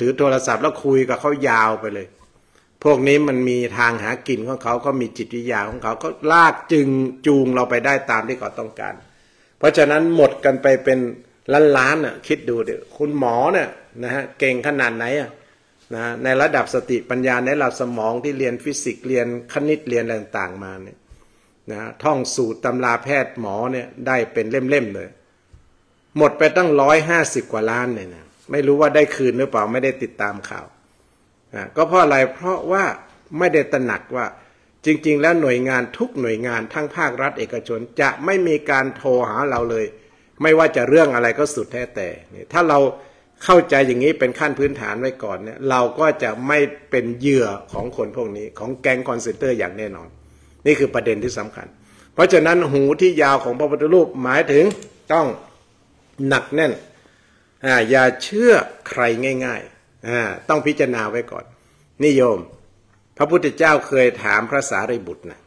ถือโทรศัพท์แล้วคุยกับเขายาวไปเลยพวกนี้มันมีทางหากินของเขาก็มีจิตวิทยาของเขาก็ลากจูงเราไปได้ตามที่เขาต้องการเพราะฉะนั้นหมดกันไปเป็นล้านน่ะคิดดูดิคุณหมอเนี่ยนะฮะเก่งขนาดไหนอ่ะนะในระดับสติปัญญาในระดับสมองที่เรียนฟิสิกส์เรียนคณิตเรียนต่างๆมาเนี่ยนะท่องสูตรตำราแพทย์หมอเนี่ยได้เป็นเล่มๆเลยหมดไปตั้ง150 กว่าล้านเนี่ยนะไม่รู้ว่าได้คืนหรือเปล่าไม่ได้ติดตามข่าวก็เพราะอะไรเพราะว่าไม่ได้ตระหนักว่าจริงๆแล้วหน่วยงานทุกหน่วยงานทั้งภาครัฐเอกชนจะไม่มีการโทรหาเราเลยไม่ว่าจะเรื่องอะไรก็สุดแท้แต่ถ้าเราเข้าใจอย่างนี้เป็นขั้นพื้นฐานไว้ก่อนเนี่ยเราก็จะไม่เป็นเหยื่อของคนพวกนี้ของแก๊งคอนเซนเตอร์อย่างแน่นอนนี่คือประเด็นที่สำคัญเพราะฉะนั้นหูที่ยาวของพระพุทธรูปหมายถึงต้องหนักแน่นอย่าเชื่อใครง่ายๆต้องพิจารณาไว้ก่อนนิยมพระพุทธเจ้าเคยถามพระสารีบุตรนะ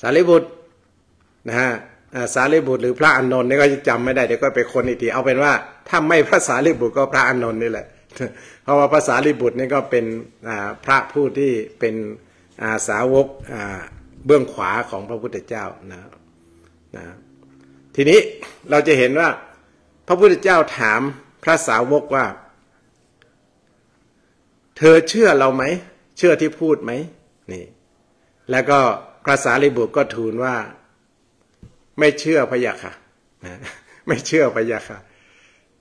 สารีบุตรนะฮะสารีบุตรหรือพระอานนท์เนี่ยก็จะจำไม่ได้เดี๋ยวก็ไปคนอีกทีเอาเป็นว่าถ้าไม่พระสารีบุตรก็พระอานนท์นี่แหละเพราะว่าพระสารีบุตรนี่ก็เป็นพระผู้ที่เป็น สาวกเบื้องขวาของพระพุทธเจ้านะทีนี้เราจะเห็นว่าพระพุทธเจ้าถามพระสาวกว่าเธอเชื่อเราไหมเชื่อที่พูดไหมนี่แล้วก็พระสารีบุตรก็ทูลว่าไม่เชื่อพะยะค่ะไม่เชื่อพะยะค่ะ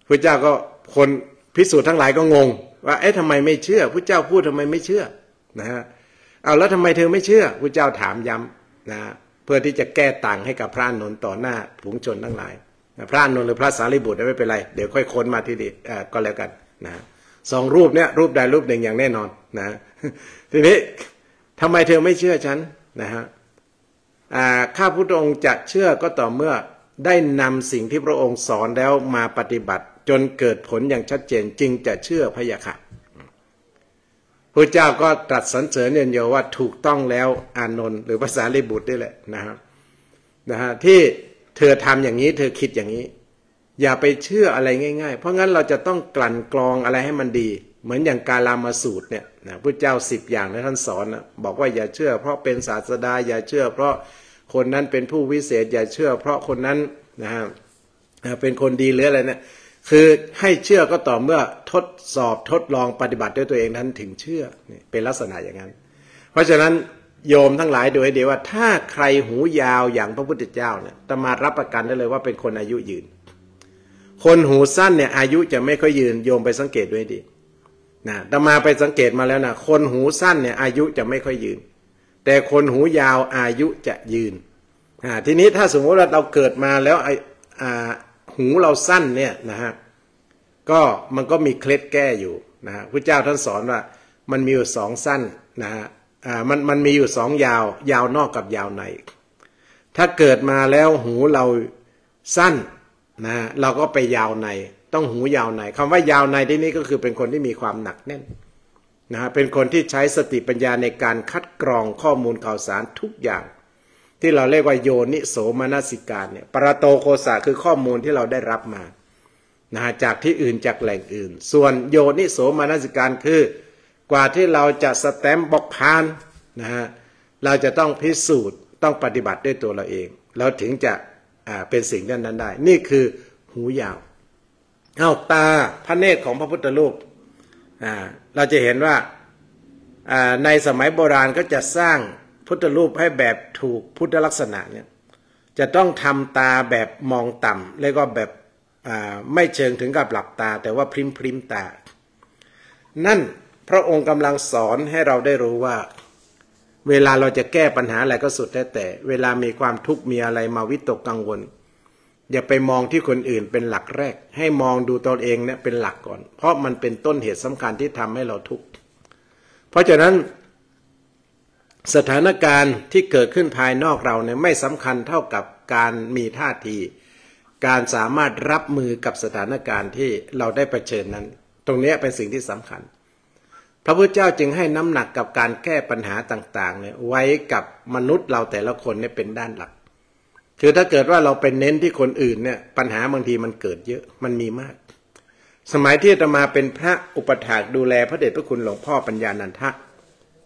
พระเจ้าก็คนภิกษุทั้งหลายก็งงว่าเอ๊ะทำไมไม่เชื่อพระเจ้าพูดทำไมไม่เชื่อนะฮะเอาแล้วทำไมเธอไม่เชื่อพระเจ้าถามย้ำนะเพื่อที่จะแก้ต่างให้กับพระอานนท์ต่อหน้าฝูงชนทั้งหลายพระอานนท์หรือพระสารีบุตรไม่เป็นไรเดี๋ยวค่อยค้นมาทีเดียวก็แล้วกันนะสองรูปเนี้ยรูปใดรูปหนึ่งอย่างแน่นอนนะทีนี้ทำไมเธอไม่เชื่อฉันนะฮะข้าพุทธองค์จะเชื่อก็ต่อเมื่อได้นำสิ่งที่พระองค์สอนแล้วมาปฏิบัติจนเกิดผลอย่างชัดเจนจึงจะเชื่อพะยะค่ะพระเจ้าก็ตรัสสรรเสริญเยือนยอว่าถูกต้องแล้วอานนท์หรือพระสารีบุตรนี่แหละนะครับที่เธอทำอย่างนี้เธอคิดอย่างนี้อย่าไปเชื่ออะไรง่ายๆเพราะงั้นเราจะต้องกลั่นกรองอะไรให้มันดีเหมือนอย่างกาลามาสูตรเนี่ยนะพระเจ้า10อย่างที่ท่านสอนนะบอกว่าอย่าเชื่อเพราะเป็นศาสดาอย่าเชื่อเพราะคนนั้นเป็นผู้วิเศษอย่าเชื่อเพราะคนนั้นนะฮะเป็นคนดีหรืออะไรเนี่ยคือให้เชื่อก็ต่อเมื่อทดสอบทดลองปฏิบัติด้วยตัวเองนั้นถึงเชื่อเป็นลักษณะอย่างนั้นเพราะฉะนั้นโยมทั้งหลายดูให้ดีว่าถ้าใครหูยาวอย่างพระพุทธเจ้าเนี่ยจะมารับประกันได้เลยว่าเป็นคนอายุยืนคนหูสั้นเนี่ยอายุจะไม่ค่อยยืนโยมไปสังเกตด้วยดีนะแต่มาไปสังเกตมาแล้วนะคนหูสั้นเนี่ยอายุจะไม่ค่อยยืนแต่คนหูยาวอายุจะยืนทีนี้ถ้าสมมติว่าเราเกิดมาแล้วหูเราสั้นเนี่ยนะฮะก็มันก็มีเคล็ดแก้อยู่นะฮะพระเจ้าท่านสอนว่ามันมีอยู่สองสั้นนะฮะมันมีอยู่สองยาวยาวนอกกับยาวในถ้าเกิดมาแล้วหูเราสั้นนะเราก็ไปยาวในต้องหูยาวในคำว่ายาวในที่นี้ก็คือเป็นคนที่มีความหนักแน่นนะฮะเป็นคนที่ใช้สติปัญญาในการคัดกรองข้อมูลข่าวสารทุกอย่างที่เราเรียกว่าโยนิโสมนสิการเนี่ยปรโตโคสะคือข้อมูลที่เราได้รับมานะฮะจากที่อื่นจากแหล่งอื่นส่วนโยนิโสมนสิการคือกว่าที่เราจะสแตมป์บอกผ่านนะฮะเราจะต้องพิสูจน์ต้องปฏิบัติด้วยตัวเราเองเราถึงจะเป็นสิ่งนั้นได้นี่คือหูยาวเอาตาพระเนตรของพระพุทธรูปเราจะเห็นว่าในสมัยโบราณก็จะสร้างพุทธรูปให้แบบถูกพุทธลักษณะเนี่ยจะต้องทำตาแบบมองต่ำแล้วก็แบบไม่เชิงถึงกับหลับตาแต่ว่าพริมตานั่นพระองค์กำลังสอนให้เราได้รู้ว่าเวลาเราจะแก้ปัญหาอะไรก็สุดแต่เวลามีความทุกข์มีอะไรมาวิตกกังวลอย่าไปมองที่คนอื่นเป็นหลักแรกให้มองดูตัวเองเนี่ยเป็นหลักก่อนเพราะมันเป็นต้นเหตุสำคัญที่ทำให้เราทุกข์เพราะฉะนั้นสถานการณ์ที่เกิดขึ้นภายนอกเราเนี่ยไม่สำคัญเท่ากับการมีท่าทีการสามารถรับมือกับสถานการณ์ที่เราได้เผชิญนั้นตรงนี้เป็นสิ่งที่สำคัญพระพุทธเจ้าจึงให้น้ำหนักกับการแก้ปัญหาต่างๆเนี่ยไว้กับมนุษย์เราแต่ละคนเนี่ยเป็นด้านหลักคือถ้าเกิดว่าเราเป็นเน้นที่คนอื่นเนี่ยปัญหาบางทีมันเกิดเยอะมันมีมากสมัยที่อาตมาเป็นพระอุปถากดูแลพระเดชพระคุณหลวงพ่อปัญญานันทะ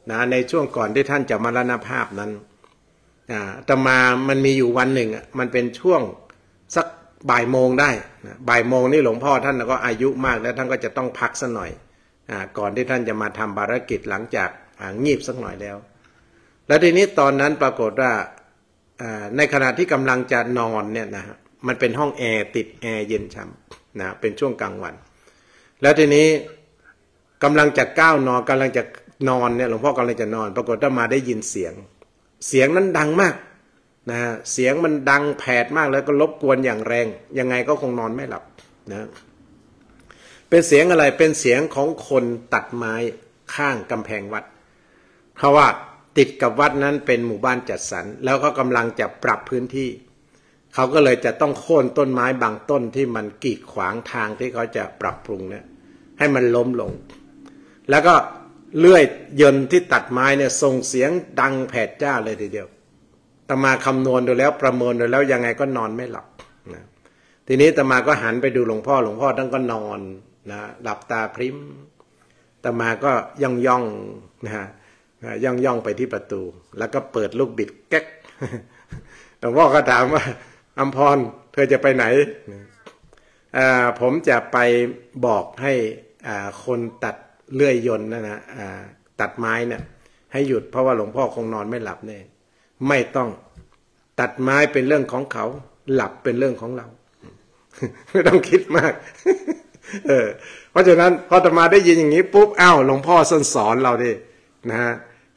นะในช่วงก่อนที่ท่านจะมรณภาพนั้นอาตมามันมีอยู่วันหนึ่งมันเป็นช่วงสักบ่ายโมงได้นะบ่ายโมงนี่หลวงพ่อท่านก็อายุมากแล้วท่านก็จะต้องพักสักหน่อยก่อนที่ท่านจะมาทำภารกิจหลังจากงีบสักหน่อยแล้วแล้วทีนี้ตอนนั้นปรากฏว่าในขณะที่กำลังจะนอนเนี่ยนะฮะมันเป็นห้องแอร์ติดแอร์เย็นช่ำนะเป็นช่วงกลางวันแล้วทีนี้กำลังจะก้าวนอนกำลังจะนอนเนี่ยหลวงพ่อกำลังจะนอนปรากฏว่ามาได้ยินเสียงนั้นดังมากนะฮะเสียงมันดังแผดมากแล้วก็รบกวนอย่างแรงยังไงก็คงนอนไม่หลับนะเป็นเสียงอะไรเป็นเสียงของคนตัดไม้ข้างกำแพงวัดเพราะว่าติดกับวัดนั้นเป็นหมู่บ้านจัดสรรแล้วก็กำลังจะปรับพื้นที่เขาก็เลยจะต้องโค่นต้นไม้บางต้นที่มันกีดขวางทางที่เขาจะปรับปรุงเนี่ยให้มันล้มลงแล้วก็เลื่อยยนต์ที่ตัดไม้เนี่ยส่งเสียงดังแผดจ้าเลยทีเดียวอาตมาคำนวณดูแล้วประเมินดูแล้วยังไงก็นอนไม่หลับนะทีนี้อาตมาก็หันไปดูหลวงพ่อหลวงพ่อท่านก็นอนนะหลับตาพริ้มอาตมาก็ย่องๆนะฮะ ย่องไปที่ประตูแล้วก็เปิดลูกบิดแก๊กหลวงพ่อก็ถามว่าอัมพรเธอจะไปไหนผมจะไปบอกให้คนตัดเลื่อยยนต์นะตัดไม้เนี่ยให้หยุดเพราะว่าหลวงพ่อคงนอนไม่หลับแน่ไม่ต้องตัดไม้เป็นเรื่องของเขาหลับเป็นเรื่องของเราไม่ต้องคิดมากเพราะฉะนั้นพออาตมาได้ยินอย่างนี้ปุ๊บอ้าวหลวงพ่อสอนเราดินะฮะ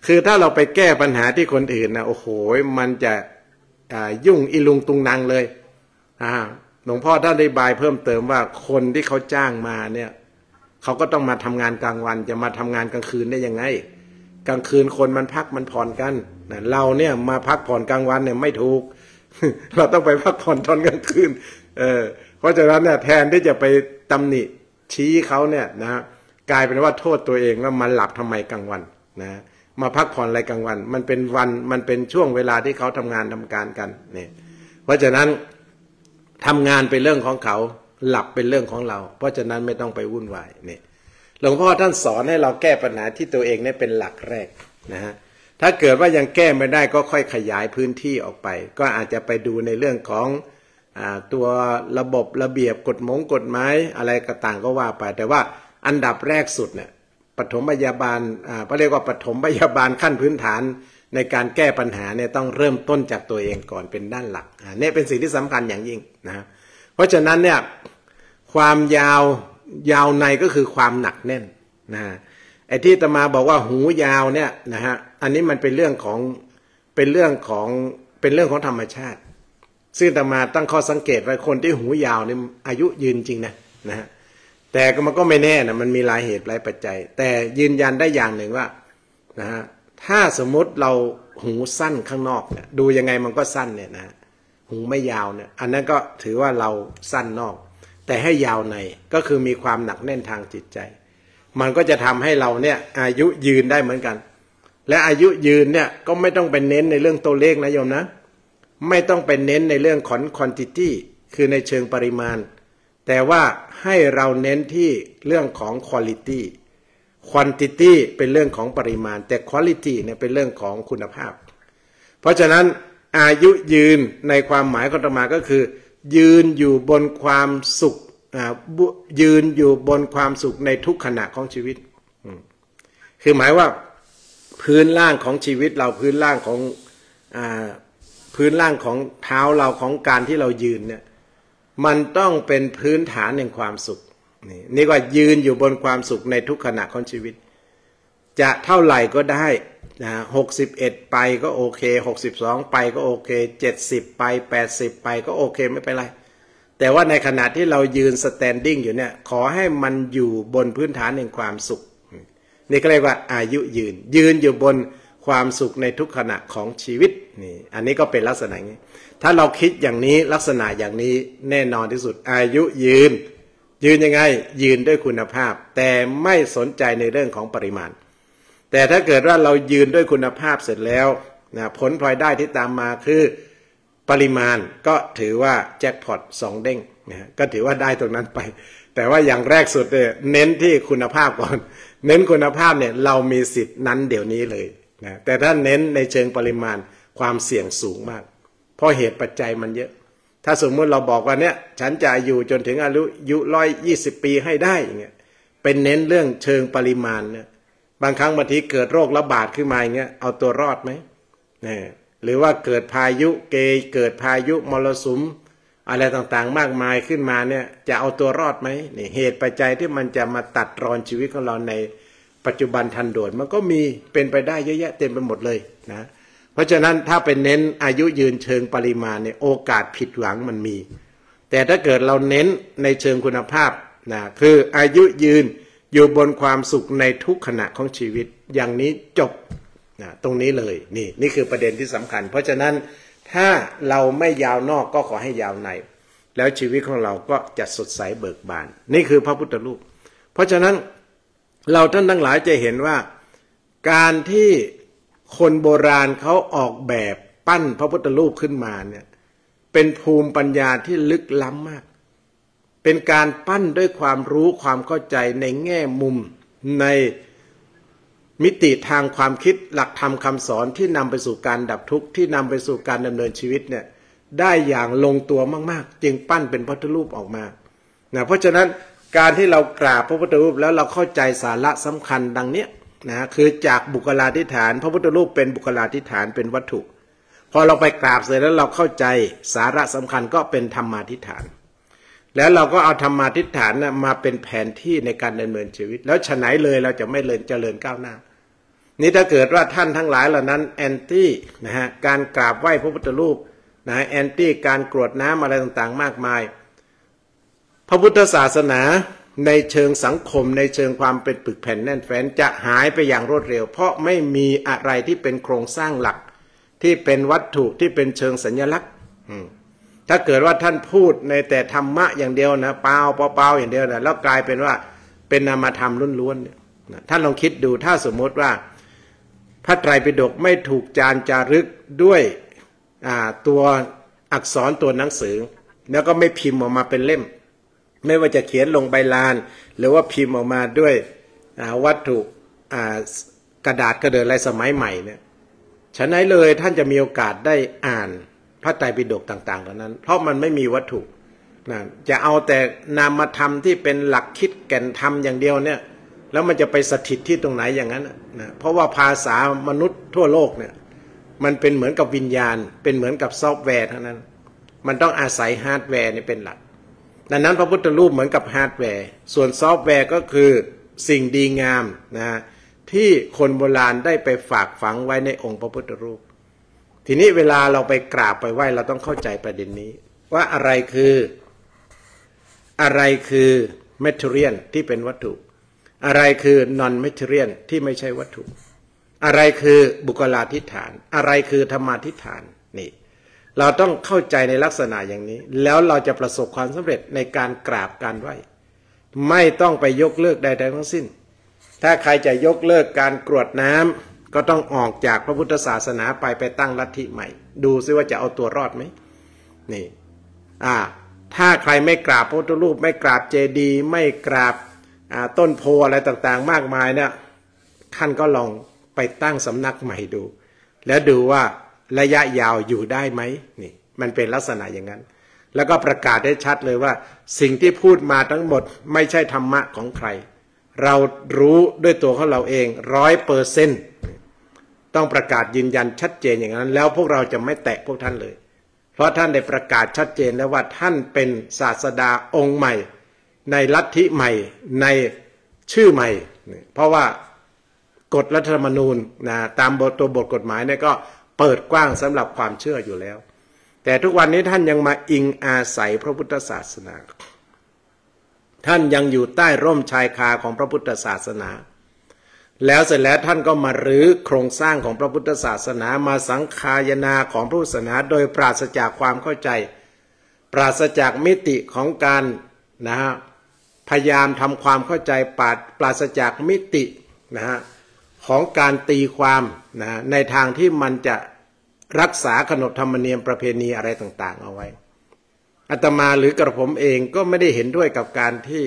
คือถ้าเราไปแก้ปัญหาที่คนอื่นนะโอ้โหมันจะยุ่งอีลุงตุงนางเลยหลวงพ่อท่านอธิบายเพิ่มเติมว่าคนที่เขาจ้างมาเนี่ยเขาก็ต้องมาทำงานกลางวันจะมาทำงานกลางคืนได้ยังไงกลางคืนคนมันพักมันผ่อนกันนะเราเนี่ยมาพักผ่อนกลางวันเนี่ยไม่ถูก เราต้องไปพักผ่อนตอนกลางคืนเพราะฉะนั้นเนี่ยแทนที่จะไปตำหนิชี้เขาเนี่ยนะกลายเป็นว่าโทษตัวเองว่ามันหลับทำไมกลางวันนะมาพักผ่อนอะไรกลางวันมันเป็นวันมันเป็นช่วงเวลาที่เขาทำงานทำการกันเนี่ยเพราะฉะนั้นทำงานเป็นเรื่องของเขาหลับเป็นเรื่องของเราเพราะฉะนั้นไม่ต้องไปวุ่นวายเนี่ยหลวงพ่อท่านสอนให้เราแก้ปัญหาที่ตัวเองเนี่ยเป็นหลักแรกนะฮะถ้าเกิดว่ายังแก้ไม่ได้ก็ค่อยขยายพื้นที่ออกไปก็อาจจะไปดูในเรื่องของตัวระบบระเบียบกฎหมายอะไรต่างก็ว่าไปแต่ว่าอันดับแรกสุดเนี่ยปฐมพยาบาลเขาเรียกว่าปฐมพยาบาลขั้นพื้นฐานในการแก้ปัญหาเนี่ยต้องเริ่มต้นจากตัวเองก่อนเป็นด้านหลักเนี่ยเป็นสิ่งที่สำคัญอย่างยิ่งนะเพราะฉะนั้นเนี่ยความยาวในก็คือความหนักแน่นนะไอ้ที่อาตมาบอกว่าหูยาวเนี่ยนะฮะอันนี้มันเป็นเรื่องของธรรมชาติซึ่งอาตมาตั้งข้อสังเกตไว้คนที่หูยาวเนี่ยอายุยืนจริงนะแต่ก็มันก็ไม่แน่นะมันมีหลายเหตุหลายปัจจัยแต่ยืนยันได้อย่างหนึ่งว่านะฮะถ้าสมมุติเราหูสั้นข้างนอกเนี่ยดูยังไงมันก็สั้นเนี่ยนะหูไม่ยาวเนี่ยอันนั้นก็ถือว่าเราสั้นนอกแต่ให้ยาวในก็คือมีความหนักแน่นทางจิตใจมันก็จะทำให้เราเนี่ยอายุยืนได้เหมือนกันและอายุยืนเนี่ยก็ไม่ต้องไปเน้นในเรื่องตัวเลขนะโยมนะไม่ต้องไปเน้นในเรื่องของ quantity คือในเชิงปริมาณแต่ว่าให้เราเน้นที่เรื่องของ quality quantity เป็นเรื่องของปริมาณแต่ quality เนี่ยเป็นเรื่องของคุณภาพเพราะฉะนั้นอายุยืนในความหมายของธรรมะก็คือยืนอยู่บนความสุขในทุกขณะของชีวิตคือหมายว่าพื้นล่างของชีวิตเราพื้นล่างของเท้าเราของการที่เรายืนเนี่ยมันต้องเป็นพื้นฐานแห่งความสุขนี่ก็ยืนอยู่บนความสุขในทุกขณะของชีวิตจะเท่าไหร่ก็ได้นะ61ไปก็โอเค62ไปก็โอเค70ไป80ไปก็โอเคไม่เป็นไรแต่ว่าในขณะที่เรายืนสแตนดิ้งอยู่เนี่ยขอให้มันอยู่บนพื้นฐานแห่งความสุขนี่ก็เรียกว่าอายุยืนอยู่บนความสุขในทุกขณะของชีวิตนี่อันนี้ก็เป็นลักษณะนี้ถ้าเราคิดอย่างนี้ลักษณะอย่างนี้แน่นอนที่สุดอายุยืนยังไงยืนด้วยคุณภาพแต่ไม่สนใจในเรื่องของปริมาณแต่ถ้าเกิดว่าเรายืนด้วยคุณภาพเสร็จแล้วนะผลพลอยได้ที่ตามมาคือปริมาณก็ถือว่าแจ็คพอต2เด้งนะก็ถือว่าได้ตรงนั้นไปแต่ว่าอย่างแรกสุดเนี่ยเน้นที่คุณภาพก่อนเน้นคุณภาพเนี่ยเรามีสิทธิ์นั้นเดี๋ยวนี้เลยนะแต่ถ้าเน้นในเชิงปริมาณความเสี่ยงสูงมากเพราะเหตุปัจจัยมันเยอะถ้าสมมติเราบอกว่าเนี่ยฉันจะอยู่จนถึงอายุ120 ปีให้ได้อย่างเงี้ยเป็นเน้นเรื่องเชิงปริมาณเนี่ยบางครั้งบางทีเกิดโรคระบาดขึ้นมาอย่างเงี้ยเอาตัวรอดไหมเนี่ยหรือว่าเกิดพายุเกิดพายุมรสุมอะไรต่างๆมากมายขึ้นมาเนี่ยจะเอาตัวรอดไหมเนี่ยเหตุปัจจัยที่มันจะมาตัดรอนชีวิตของเราในปัจจุบันทันด่วนมันก็มีเป็นไปได้เยอะแยะเต็มไปหมดเลยนะเพราะฉะนั้นถ้าเป็นเน้นอายุยืนเชิงปริมาณเนี่ยโอกาสผิดหวังมันมีแต่ถ้าเกิดเราเน้นในเชิงคุณภาพนะคืออายุยืนอยู่บนความสุขในทุกขณะของชีวิตอย่างนี้จบนะตรงนี้เลยนี่คือประเด็นที่สำคัญเพราะฉะนั้นถ้าเราไม่ยาวนอกก็ขอให้ยาวในแล้วชีวิตของเราก็จะสดใสเบิกบานนี่คือพระพุทธรูปเพราะฉะนั้นเราท่านทั้งหลายจะเห็นว่าการที่คนโบราณเขาออกแบบปั้นพระพุทธรูปขึ้นมาเนี่ยเป็นภูมิปัญญาที่ลึกล้ำมากเป็นการปั้นด้วยความรู้ความเข้าใจในแง่มุมใน มิติทางความคิดหลักธรรมคำสอนที่นำไปสู่การดับทุกข์ที่นำไปสู่การดำเนินชีวิตเนี่ยได้อย่างลงตัวมากๆจึงปั้นเป็นพระพุทธรูปออกมานะเพราะฉะนั้นการที่เรากราบพระพุทธรูปแล้วเราเข้าใจสาระสำคัญดังนี้นะคือจากบุคลาธิฐานพระพุทธรูปเป็นบุคลาธิฐานเป็นวัตถุพอเราไปกราบเสร็จแล้วเราเข้าใจสาระสำคัญก็เป็นธรรมาธิฐานแล้วเราก็เอาธรรมาธิฐานมาเป็นแผนที่ในการดำเนินชีวิตแล้วฉะไหนเลยเราจะไม่เจริญก้าวหน้านี่ถ้าเกิดว่าท่านทั้งหลายเหล่านั้นแอนตี้นะฮะการกราบไหว้พระพุทธรูปนะแอนตี้การกรวดน้ำอะไรต่างๆมากมายพระพุทธศาสนาในเชิงสังคมในเชิงความเป็นปึกแผ่นแน่นแฟ้นจะหายไปอย่างรวดเร็วเพราะไม่มีอะไรที่เป็นโครงสร้างหลักที่เป็นวัตถุที่เป็นเชิงสัญลักษณ์ถ้าเกิดว่าท่านพูดในแต่ธรรมะอย่างเดียวนะเปล่าอย่างเดียวนะแล้วกลายเป็นว่าเป็นนามธรรมล้วนๆนะท่านลองคิดดูถ้าสมมติว่าพระไตรปิฎกไม่ถูกจารึกด้วยตัวอักษรตัวหนังสือแล้วก็ไม่พิมพ์ออกมาเป็นเล่มไม่ว่าจะเขียนลงใบลานหรือว่าพิมพ์ออกมาด้วยวัตถุกระดาษกระเดินอะไรสมัยใหม่เนี่ยฉะนั้นเลยท่านจะมีโอกาสได้อ่านพระไตรปิฎกต่างๆเหล่านั้นเพราะมันไม่มีวัตถุนะจะเอาแต่นามธรรมที่เป็นหลักคิดแก่นธรรมอย่างเดียวเนี่ยแล้วมันจะไปสถิตที่ตรงไหนอย่างนั้นนะเพราะว่าภาษามนุษย์ทั่วโลกเนี่ยมันเป็นเหมือนกับวิญญาณเป็นเหมือนกับซอฟต์แวร์เท่านั้นมันต้องอาศัยฮาร์ดแวร์นี่เป็นหลักดังนั้นพระพุทธรูปเหมือนกับฮาร์ดแวร์ส่วนซอฟต์แวร์ก็คือสิ่งดีงามนะที่คนโบราณได้ไปฝากฝังไว้ในองค์พระพุทธรูปทีนี้เวลาเราไปกราบไปไหว้เราต้องเข้าใจประเด็นนี้ว่าอะไรคือ material ที่เป็นวัตถุอะไรคือ non material ที่ไม่ใช่วัตถุอะไรคือบุคลาธิฐานอะไรคือธรรมาธิฐานนี่เราต้องเข้าใจในลักษณะอย่างนี้แล้วเราจะประสบความสำเร็จในการกราบการไหว้ไม่ต้องไปยกเลิกใดๆทั้งสิ้นถ้าใครจะยกเลิกการกรวดน้ำก็ต้องออกจากพระพุทธศาสนาไปตั้งลัทธิใหม่ดูซิว่าจะเอาตัวรอดไหมนี่ถ้าใครไม่กราบพระพุทธรูปไม่กราบเจดีย์ไม่กราบต้นโพอะไรต่างๆมากมายเนี่ยท่านก็ลองไปตั้งสำนักใหม่ดูแล้วดูว่าระยะยาวอยู่ได้ไหมนี่มันเป็นลักษณะอย่างนั้นแล้วก็ประกาศได้ชัดเลยว่าสิ่งที่พูดมาทั้งหมดไม่ใช่ธรรมะของใครเรารู้ด้วยตัวของเราเอง 100% ต้องประกาศยืนยันชัดเจนอย่างนั้นแล้วพวกเราจะไม่แตะพวกท่านเลยเพราะท่านได้ประกาศชัดเจนแล้วว่าท่านเป็นศาสดาองค์ใหม่ในลัทธิใหม่ในชื่อใหม่เพราะว่ากฎรัฐธรรมนูญนะตามตัวบทกฎหมายเนี่ยก็เปิดกว้างสำหรับความเชื่ออยู่แล้วแต่ทุกวันนี้ท่านยังมาอิงอาศัยพระพุทธศาสนาท่านยังอยู่ใต้ร่มชายคาของพระพุทธศาสนาแล้วเสร็จแล้วท่านก็มารื้อโครงสร้างของพระพุทธศาสนามาสังคายนาของพระพุทธศาสนาโดยปราศจากความเข้าใจปราศจากมิติของการนะฮะพยายามทำความเข้าใจปราศจากมิตินะฮะของการตีความนะในทางที่มันจะรักษาขนบธรรมเนียมประเพณีอะไรต่างๆเอาไว้อาตมาหรือกระผมเองก็ไม่ได้เห็นด้วยกับการที่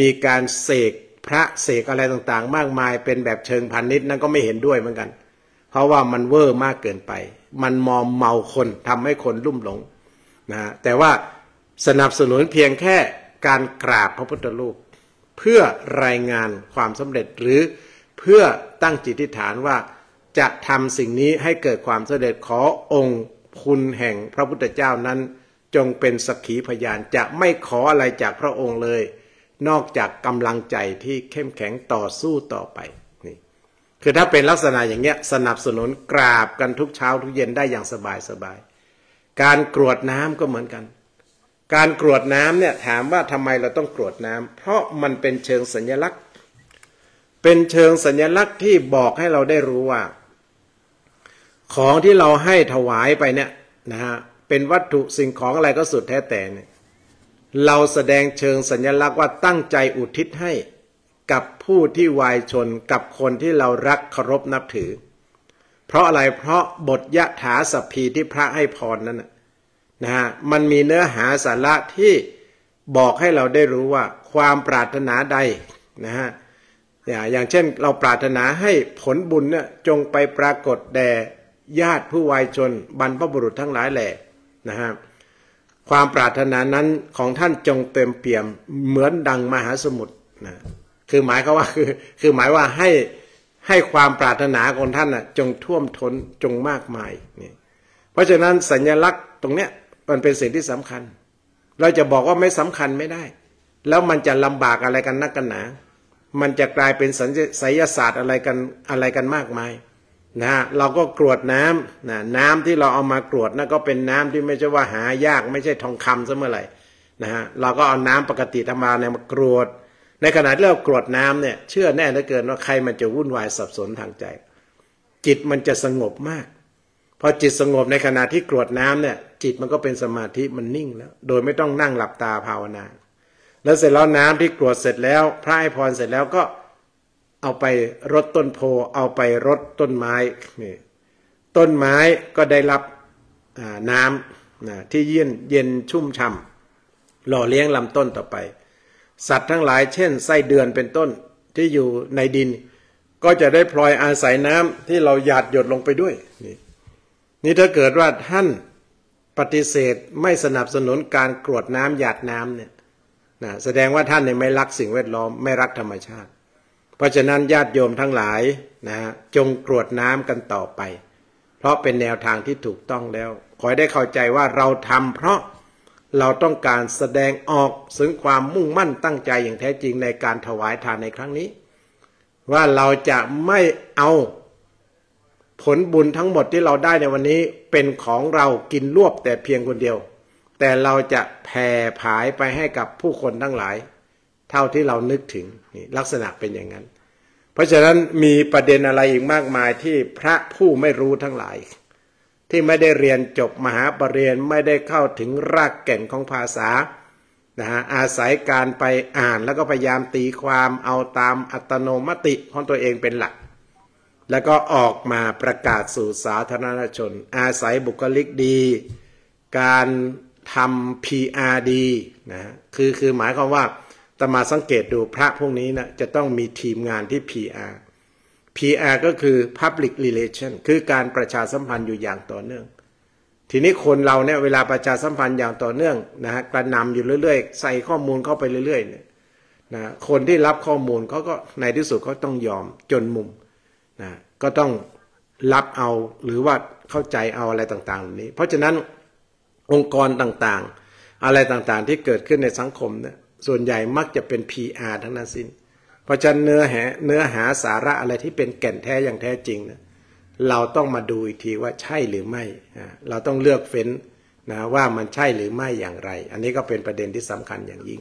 มีการเสกพระเสกอะไรต่างๆมากมายเป็นแบบเชิงพาณิชย์นั่นก็ไม่เห็นด้วยเหมือนกันเพราะว่ามันเวอร์มากเกินไปมันมอมเมาคนทำให้คนลุ่มหลงนะแต่ว่าสนับสนุนเพียงแค่การกราบพระพุทธรูปเพื่อรายงานความสำเร็จหรือเพื่อตั้งจิตอธิษฐานว่าจะทำสิ่งนี้ให้เกิดความสำเร็จขอองค์คุณแห่งพระพุทธเจ้านั้นจงเป็นสักขีพยานจะไม่ขออะไรจากพระองค์เลยนอกจากกำลังใจที่เข้มแข็งต่อสู้ต่อไปนี่คือถ้าเป็นลักษณะอย่างเงี้ยสนับสนุนกราบกันทุกเช้าทุกเย็นได้อย่างสบายๆการกรวดน้ำก็เหมือนกันการกรวดน้ำเนี่ยถามว่าทำไมเราต้องกรวดน้ำเพราะมันเป็นเชิงสัญลักษณ์เป็นเชิงสัญลักษณ์ที่บอกให้เราได้รู้ว่าของที่เราให้ถวายไปเนี่ยนะฮะเป็นวัตถุสิ่งของอะไรก็สุดแท้แต่เนี่ยเราแสดงเชิงสัญลักษณ์ว่าตั้งใจอุทิศให้กับผู้ที่วายชนกับคนที่เรารักเคารพนับถือเพราะอะไรเพราะบทยะถาสัพพีที่พระให้พรนั้นนะฮะมันมีเนื้อหาสาระที่บอกให้เราได้รู้ว่าความปรารถนาใดนะฮะ อย่างเช่นเราปรารถนาให้ผลบุญเนี่ยจงไปปรากฏแด่ญาติผู้วายชนบรรพบุรุษทั้งหลายแหล่นะครับความปรารถนานั้นของท่านจงเต็มเปี่ยมเหมือนดังมหาสมุทรนะคือหมายเขาว่าคือหมายว่าให้ความปรารถนาของท่านน่ะจงท่วมท้นจงมากมายนี่เพราะฉะนั้นสัญลักษณ์ตรงเนี้ยมันเป็นสิ่งที่สำคัญเราจะบอกว่าไม่สำคัญไม่ได้แล้วมันจะลำบากอะไรกันนักกันหนามันจะกลายเป็นไสยศาสตร์อะไรกันมากมายนะเราก็กรวดน้ำนะน้ำที่เราเอามากรวดนั่นก็เป็นน้ำที่ไม่ใช่ว่าหายากไม่ใช่ทองคำซะเมื่อไหร่นะฮะเราก็เอาน้ำปกติธรรมดาเนี่ยมากรวดในขณะที่เรากรวดน้ำเนี่ยเชื่อแน่เหลือเกินว่าใครมันจะวุ่นวายสับสนทางใจจิตมันจะสงบมากพอจิตสงบในขณะที่กรวดน้ำเนี่ยจิตมันก็เป็นสมาธิมันนิ่งแล้วโดยไม่ต้องนั่งหลับตาภาวนาแล้วเสร็จแล้วน้ำที่กรวดเสร็จแล้วพระให้พรเสร็จแล้วก็เอาไปรดต้นโพเอาไปรดต้นไม้นี่ต้นไม้ก็ได้รับน้ำที่เย็นชุ่มช่ำหล่อเลี้ยงลำต้นต่อไปสัตว์ทั้งหลายเช่นไส้เดือนเป็นต้นที่อยู่ในดินก็จะได้พลอยอาศัยน้ำที่เราหยาดหยดลงไปด้วยนี่ถ้าเกิดว่าท่านปฏิเสธไม่สนับสนุนการกรวดน้ำหยาดน้ำเนี่ยแสดงว่าท่านเนี่ยไม่รักสิ่งแวดล้อมไม่รักธรรมชาติเพราะฉะนั้นญาติโยมทั้งหลายนะจงกรวดน้ำกันต่อไปเพราะเป็นแนวทางที่ถูกต้องแล้วขอให้ได้เข้าใจว่าเราทำเพราะเราต้องการแสดงออกถึงความมุ่งมั่นตั้งใจอย่างแท้จริงในการถวายทานในครั้งนี้ว่าเราจะไม่เอาผลบุญทั้งหมดที่เราได้ในวันนี้เป็นของเรากินรวบแต่เพียงคนเดียวแต่เราจะแผ่ผายไปให้กับผู้คนทั้งหลายเท่าที่เรานึกถึงลักษณะเป็นอย่างนั้นเพราะฉะนั้นมีประเด็นอะไรอีกมากมายที่พระผู้ไม่รู้ทั้งหลายที่ไม่ได้เรียนจบมหาปริญญาไม่ได้เข้าถึงรากแก่นของภาษานะฮะอาศัยการไปอ่านแล้วก็พยายามตีความเอาตามอัตโนมัติของตัวเองเป็นหลักแล้วก็ออกมาประกาศสู่สาธารณชนอาศัยบุคลิกดีการทำ PR ดีนะคือหมายความว่าแต่มาสังเกตดูพระพวกนี้นะจะต้องมีทีมงานที่ PR ก็คือ Public Relation คือการประชาสัมพันธ์อยู่อย่างต่อเนื่องทีนี้คนเราเนี่ยเวลาประชาสัมพันธ์อย่างต่อเนื่องนะฮะกระนำอยู่เรื่อยๆใส่ข้อมูลเข้าไปเรื่อยๆเนี่ยนะคนที่รับข้อมูลเขาก็ในที่สุดเขาต้องยอมจนมุมนะก็ต้องรับเอาหรือว่าเข้าใจเอาอะไรต่างๆเหล่านี้เพราะฉะนั้นองค์กรต่างๆอะไรต่างๆที่เกิดขึ้นในสังคมเนี่ยส่วนใหญ่มักจะเป็น PR ทั้งนั้นสิ้นเพราะฉะนั้นเนื้อหาสาระอะไรที่เป็นแก่นแท้อย่างแท้จริงนะเราต้องมาดูอีกทีว่าใช่หรือไม่เราต้องเลือกเฟ้นนะว่ามันใช่หรือไม่อย่างไรอันนี้ก็เป็นประเด็นที่สำคัญอย่างยิ่ง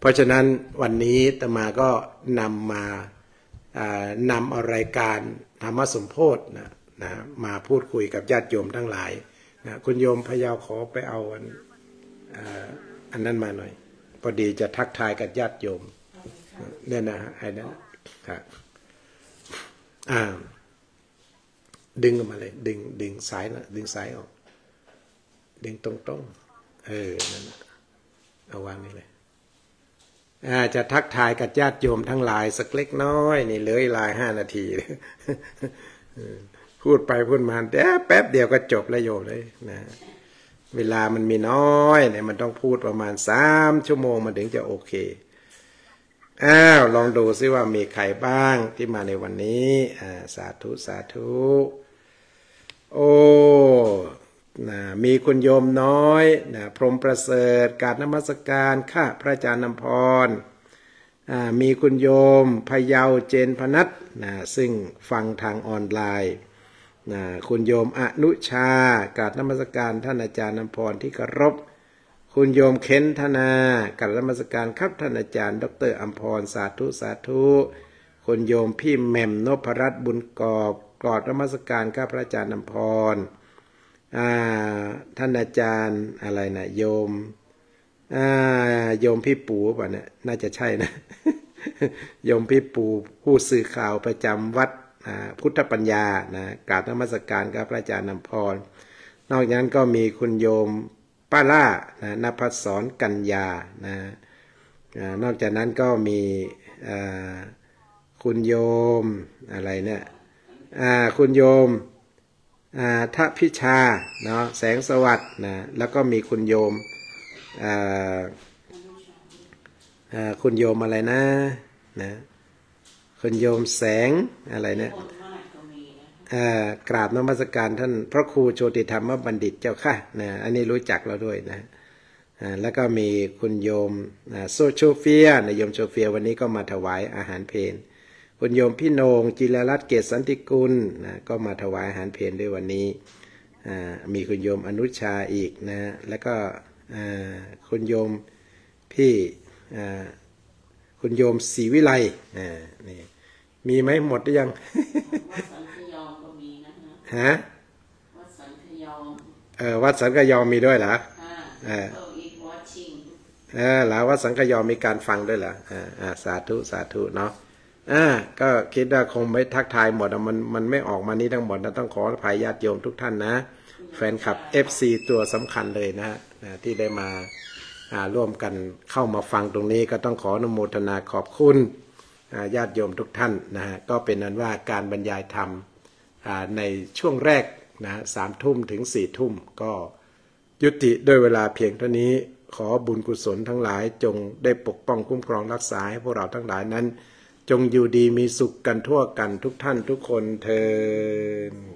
เพราะฉะนั้นวันนี้อาตมาก็นำเอารายการธรรมสมโพธินะมาพูดคุยกับญาติโยมทั้งหลายนะคุณโยมพยาวขอไปเอาอันนั้นมาหน่อยพอดีจะทักทายกับญาติโยมเนี่ยนะฮะไอ้นั้นครับดึงออกมาเลยดึงสายนะดึงสายออกดึงตรงๆนั่นเอาวางนี่เลยจะทักทายกับญาติโยมทั้งหลายสักเล็กน้อยนี่เหลืออีก5 นาทีพูดไปพูดมาแป๊บเดียวก็จบแล้วโยมเลยนะเวลามันมีน้อยเนี่ยมันต้องพูดประมาณ3 ชั่วโมงมันถึงจะโอเคอ้าวลองดูซิว่ามีใครบ้างที่มาในวันนี้สาธุสาธุโอ้นะมีคุณโยมน้อยนะพรหมประเสริฐกราบนมัสการข้าพระอาจารย์นำพรมีคุณโยมพยาวเจนพนัสนะซึ่งฟังทางออนไลน์คุณโยมอนุชากราบนมัสการท่านอาจารย์นำพรที่เคารพคุณโยมเค้นธนากราบนมัสการครับท่านอาจารย์ดรอัมพรสาธุสาธุคุณโยมพี่แหม่มนพรัตน์บุญกอบกราบนมัสการครับพระอาจารย์นำพรท่านอาจารย์อะไรนะโยมพี่ปู่ป่ะเนี่ยน่าจะใช่นะโยมพี่ปู่ผู้สื่อข่าวประจำวัดพุทธปัญญานะกราบนมัสการครับพระอาจารย์นำพรนอกจากนั้นก็มีคุณโยมป้าล่านะนภัสสรกัญญานะนอกจากนั้นก็มี คุณโยมอะไรเนี่ยคุณโยมทพิชาเนาะแสงสวัสดิ์นะแล้วก็มีคุณโยมคุณโยมอะไรนะคุณโยมแสงอะไรเนี่ยกราบนมัสการท่านพระครูโชติธรรมบัณฑิตเจ้าค่ะนะอันนี้รู้จักเราด้วยนะแล้วก็มีคุณโยมโซโชเฟียนะโยมโชเฟียวันนี้ก็มาถวายอาหารเพลคุณโยมพี่นงจิรรัตน์เกศสันติกุลนะก็มาถวายอาหารเพลด้วยวันนี้มีคุณโยมอนุชาอีกนะแล้วก็คุณโยมพี่คุณโยมศรีวิไลนี่มีไหมหมดหรือยังฮะวัดสังฆยอมมีด้วยเหรอแล้ววัดสังฆยอมมีการฟังด้วยเหรอสาธุสาธุเนาะก็คิดว่าคงไม่ทักทายหมดมันไม่ออกมานี้ทั้งหมดนะต้องขออภัยญาติโยมทุกท่านนะแฟนคลับ FC ตัวสำคัญเลยนะที่ได้มาร่วมกันเข้ามาฟังตรงนี้ก็ต้องขออนุโมทนาขอบคุณญาติโยมทุกท่านนะฮะก็เป็นนั้นว่าการบรรยายธรรมในช่วงแรกนะ3 ทุ่มถึง 4 ทุ่มก็ยุติด้วยเวลาเพียงเท่านี้ขอบุญกุศลทั้งหลายจงได้ปกป้องคุ้มครองรักษาให้พวกเราทั้งหลายนั้นจงอยู่ดีมีสุขกันทั่วกันทุกท่านทุกคนเทอญ